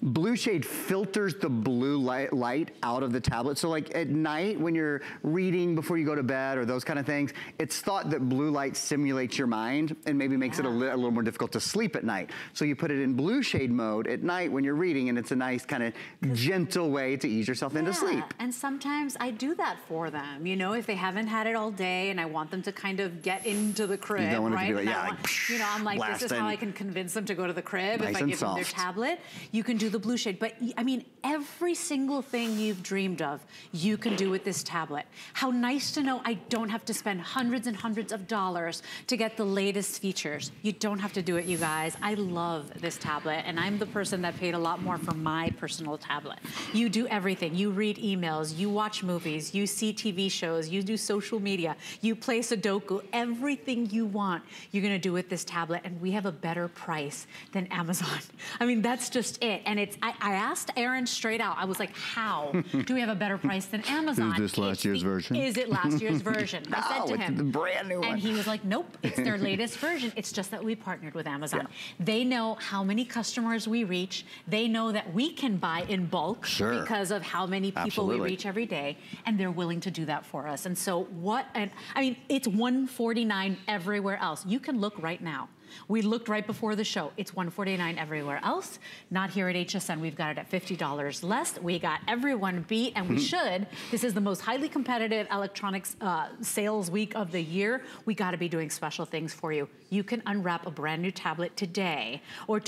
Blue shade filters the blue light out of the tablet. So like at night when you're reading before you go to bed or those kind of things, it's thought that blue light simulates your mind and maybe makes it a little more difficult to sleep at night. So you put it in blue shade mode at night when you're reading, and it's a nice kind of gentle way to ease yourself into sleep. And sometimes I do that for them. You know, if they haven't had it all day and I want them to kind of get into the crib, you don't want it to be like, you know, I'm like, this is how I can convince them to go to the crib. Nice if I give them their tablet, you can do the blue shade. But I mean, every single thing you've dreamed of, you can do with this tablet. How nice to know I don't have to spend hundreds and hundreds of dollars to get the latest features. You don't have to do it, you guys. I love this tablet, and I'm the person that paid a lot more for my personal tablet. You do everything. You read emails, you watch movies, you see TV shows, you do social media, you play Sudoku. Everything you want, you're gonna do with this tablet, and we have a better price than Amazon. I mean, that's just it. And I asked Aaron straight out. I was like, how do we have a better price than Amazon? Is this last year's version? Is it last year's version? I said to him. It's the brand new one. And he was like, nope, it's their latest version. It's just that we partnered with Amazon. Yeah. They know how many customers we reach. They know that we can buy in bulk because of how many people we reach every day. And they're willing to do that for us. And so what, and I mean, it's $149 everywhere else. You can look right now. We looked right before the show. It's $149 everywhere else. Not here at HSN. We've got it at $50 less. We got everyone beat, and we should. This is the most highly competitive electronics sales week of the year. We got to be doing special things for you. You can unwrap a brand new tablet today or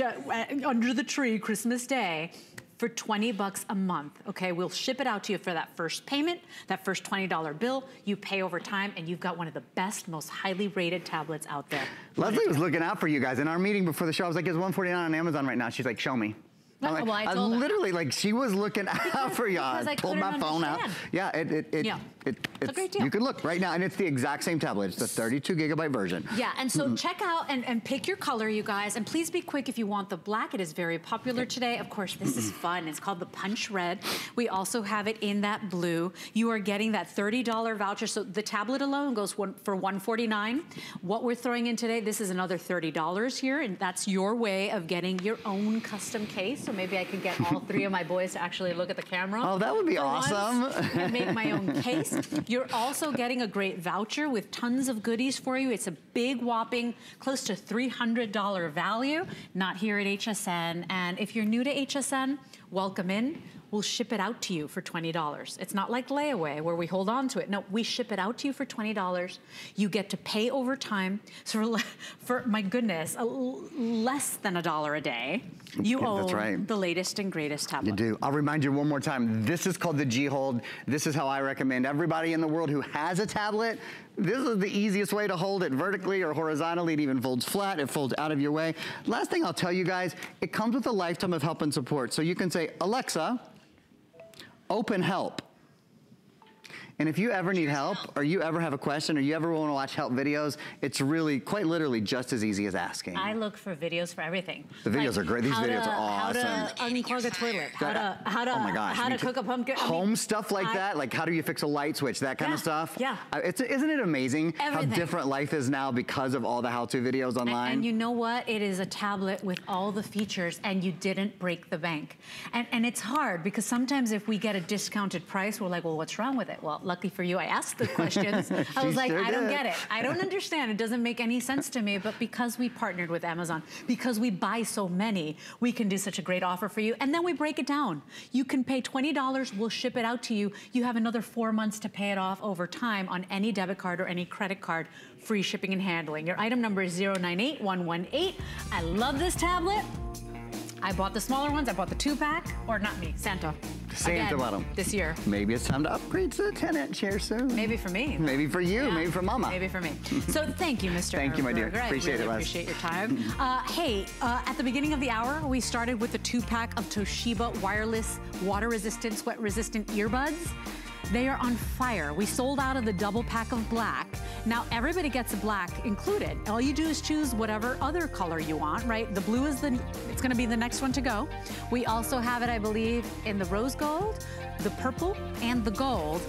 under the tree Christmas Day for 20 bucks a month, okay? We'll ship it out to you for that first payment, that first $20 bill. You pay over time, and you've got one of the best, most highly rated tablets out there. Lesley was looking out for you guys. In our meeting before the show, I was like, it's $149 on Amazon right now. She's like, show me. I'm like, well, I told her. Like, she was looking out for you. I pulled my phone out. Yeah, it's a great deal. You can look right now, and it's the exact same tablet. It's the 32 gigabyte version. Yeah, and so check out and pick your color, you guys, and please be quick if you want the black. It is very popular today. Of course, this is fun. It's called the Punch Red. We also have it in that blue. You are getting that $30 voucher. So the tablet alone goes for $149. What we're throwing in today, this is another $30 here, and that's your way of getting your own custom case. So maybe I could get all three of my boys to actually look at the camera. Oh, that would be awesome. And make my own case. You're also getting a great voucher with tons of goodies for you. It's a big whopping close to $300 value. Not here at HSN. And if you're new to HSN, welcome in. we'll ship it out to you for $20. It's not like layaway where we hold on to it. No, we ship it out to you for $20. You get to pay over time. So for my goodness, less than $1 a day, you own the latest and greatest tablet. You do. I'll remind you one more time, this is called the G Hold. This is how I recommend everybody in the world who has a tablet, this is the easiest way to hold it vertically or horizontally. It even folds flat, it folds out of your way. Last thing I'll tell you guys, it comes with a lifetime of help and support. So you can say, Alexa, open help. And if you ever need help, or you ever have a question, or you ever want to watch help videos, it's really, quite literally, just as easy as asking. I look for videos for everything. The videos are great. These videos are awesome. How to unclog a toilet. How to cook a pumpkin. Home stuff like that. Like how do you fix a light switch? That kind of stuff. Yeah. Isn't it amazing how different life is now because of all the how-to videos online? And you know what? It is a tablet with all the features, and you didn't break the bank. And it's hard because sometimes if we get a discounted price, we're like, well, what's wrong with it? Well, lucky for you, I asked the questions. I was like, I don't get it. I don't understand. It doesn't make any sense to me. But because we partnered with Amazon, because we buy so many, we can do such a great offer for you. And then we break it down. You can pay $20. We'll ship it out to you. You have another 4 months to pay it off over time on any debit card or any credit card. Free shipping and handling. Your item number is 098118. I love this tablet. I bought the smaller ones. I bought the 2-pack, or not me, Santa. Santa bought them this year. Maybe it's time to upgrade to the 10-inch here soon. Maybe for me. Maybe for you. Yeah. Maybe for Mama. Maybe for me. So thank you, Mr. Thank you, my dear. Appreciate it, Les. Appreciate your time. At the beginning of the hour, we started with the 2-pack of Toshiba wireless, water-resistant, sweat-resistant earbuds. They are on fire. We sold out of the 2-pack of black. Now everybody gets a black included. All you do is choose whatever other color you want, right? The blue is it's gonna be the next one to go. We also have it, I believe, in the rose gold, the purple, and the gold.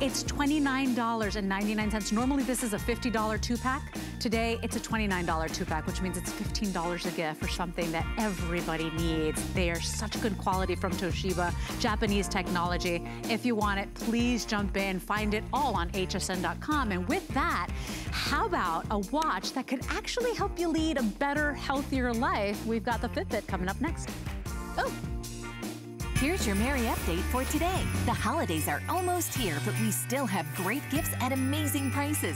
It's $29.99. Normally this is a $50 2-pack. Today it's a $29 2-pack, which means it's $15 a gift for something that everybody needs. They are such good quality from Toshiba, Japanese technology. If you want it, please jump in, find it all on hsn.com. And with that, how about a watch that could actually help you lead a better, healthier life? We've got the Fitbit coming up next. Oh. Here's your Merry Update for today. The holidays are almost here, but we still have great gifts at amazing prices.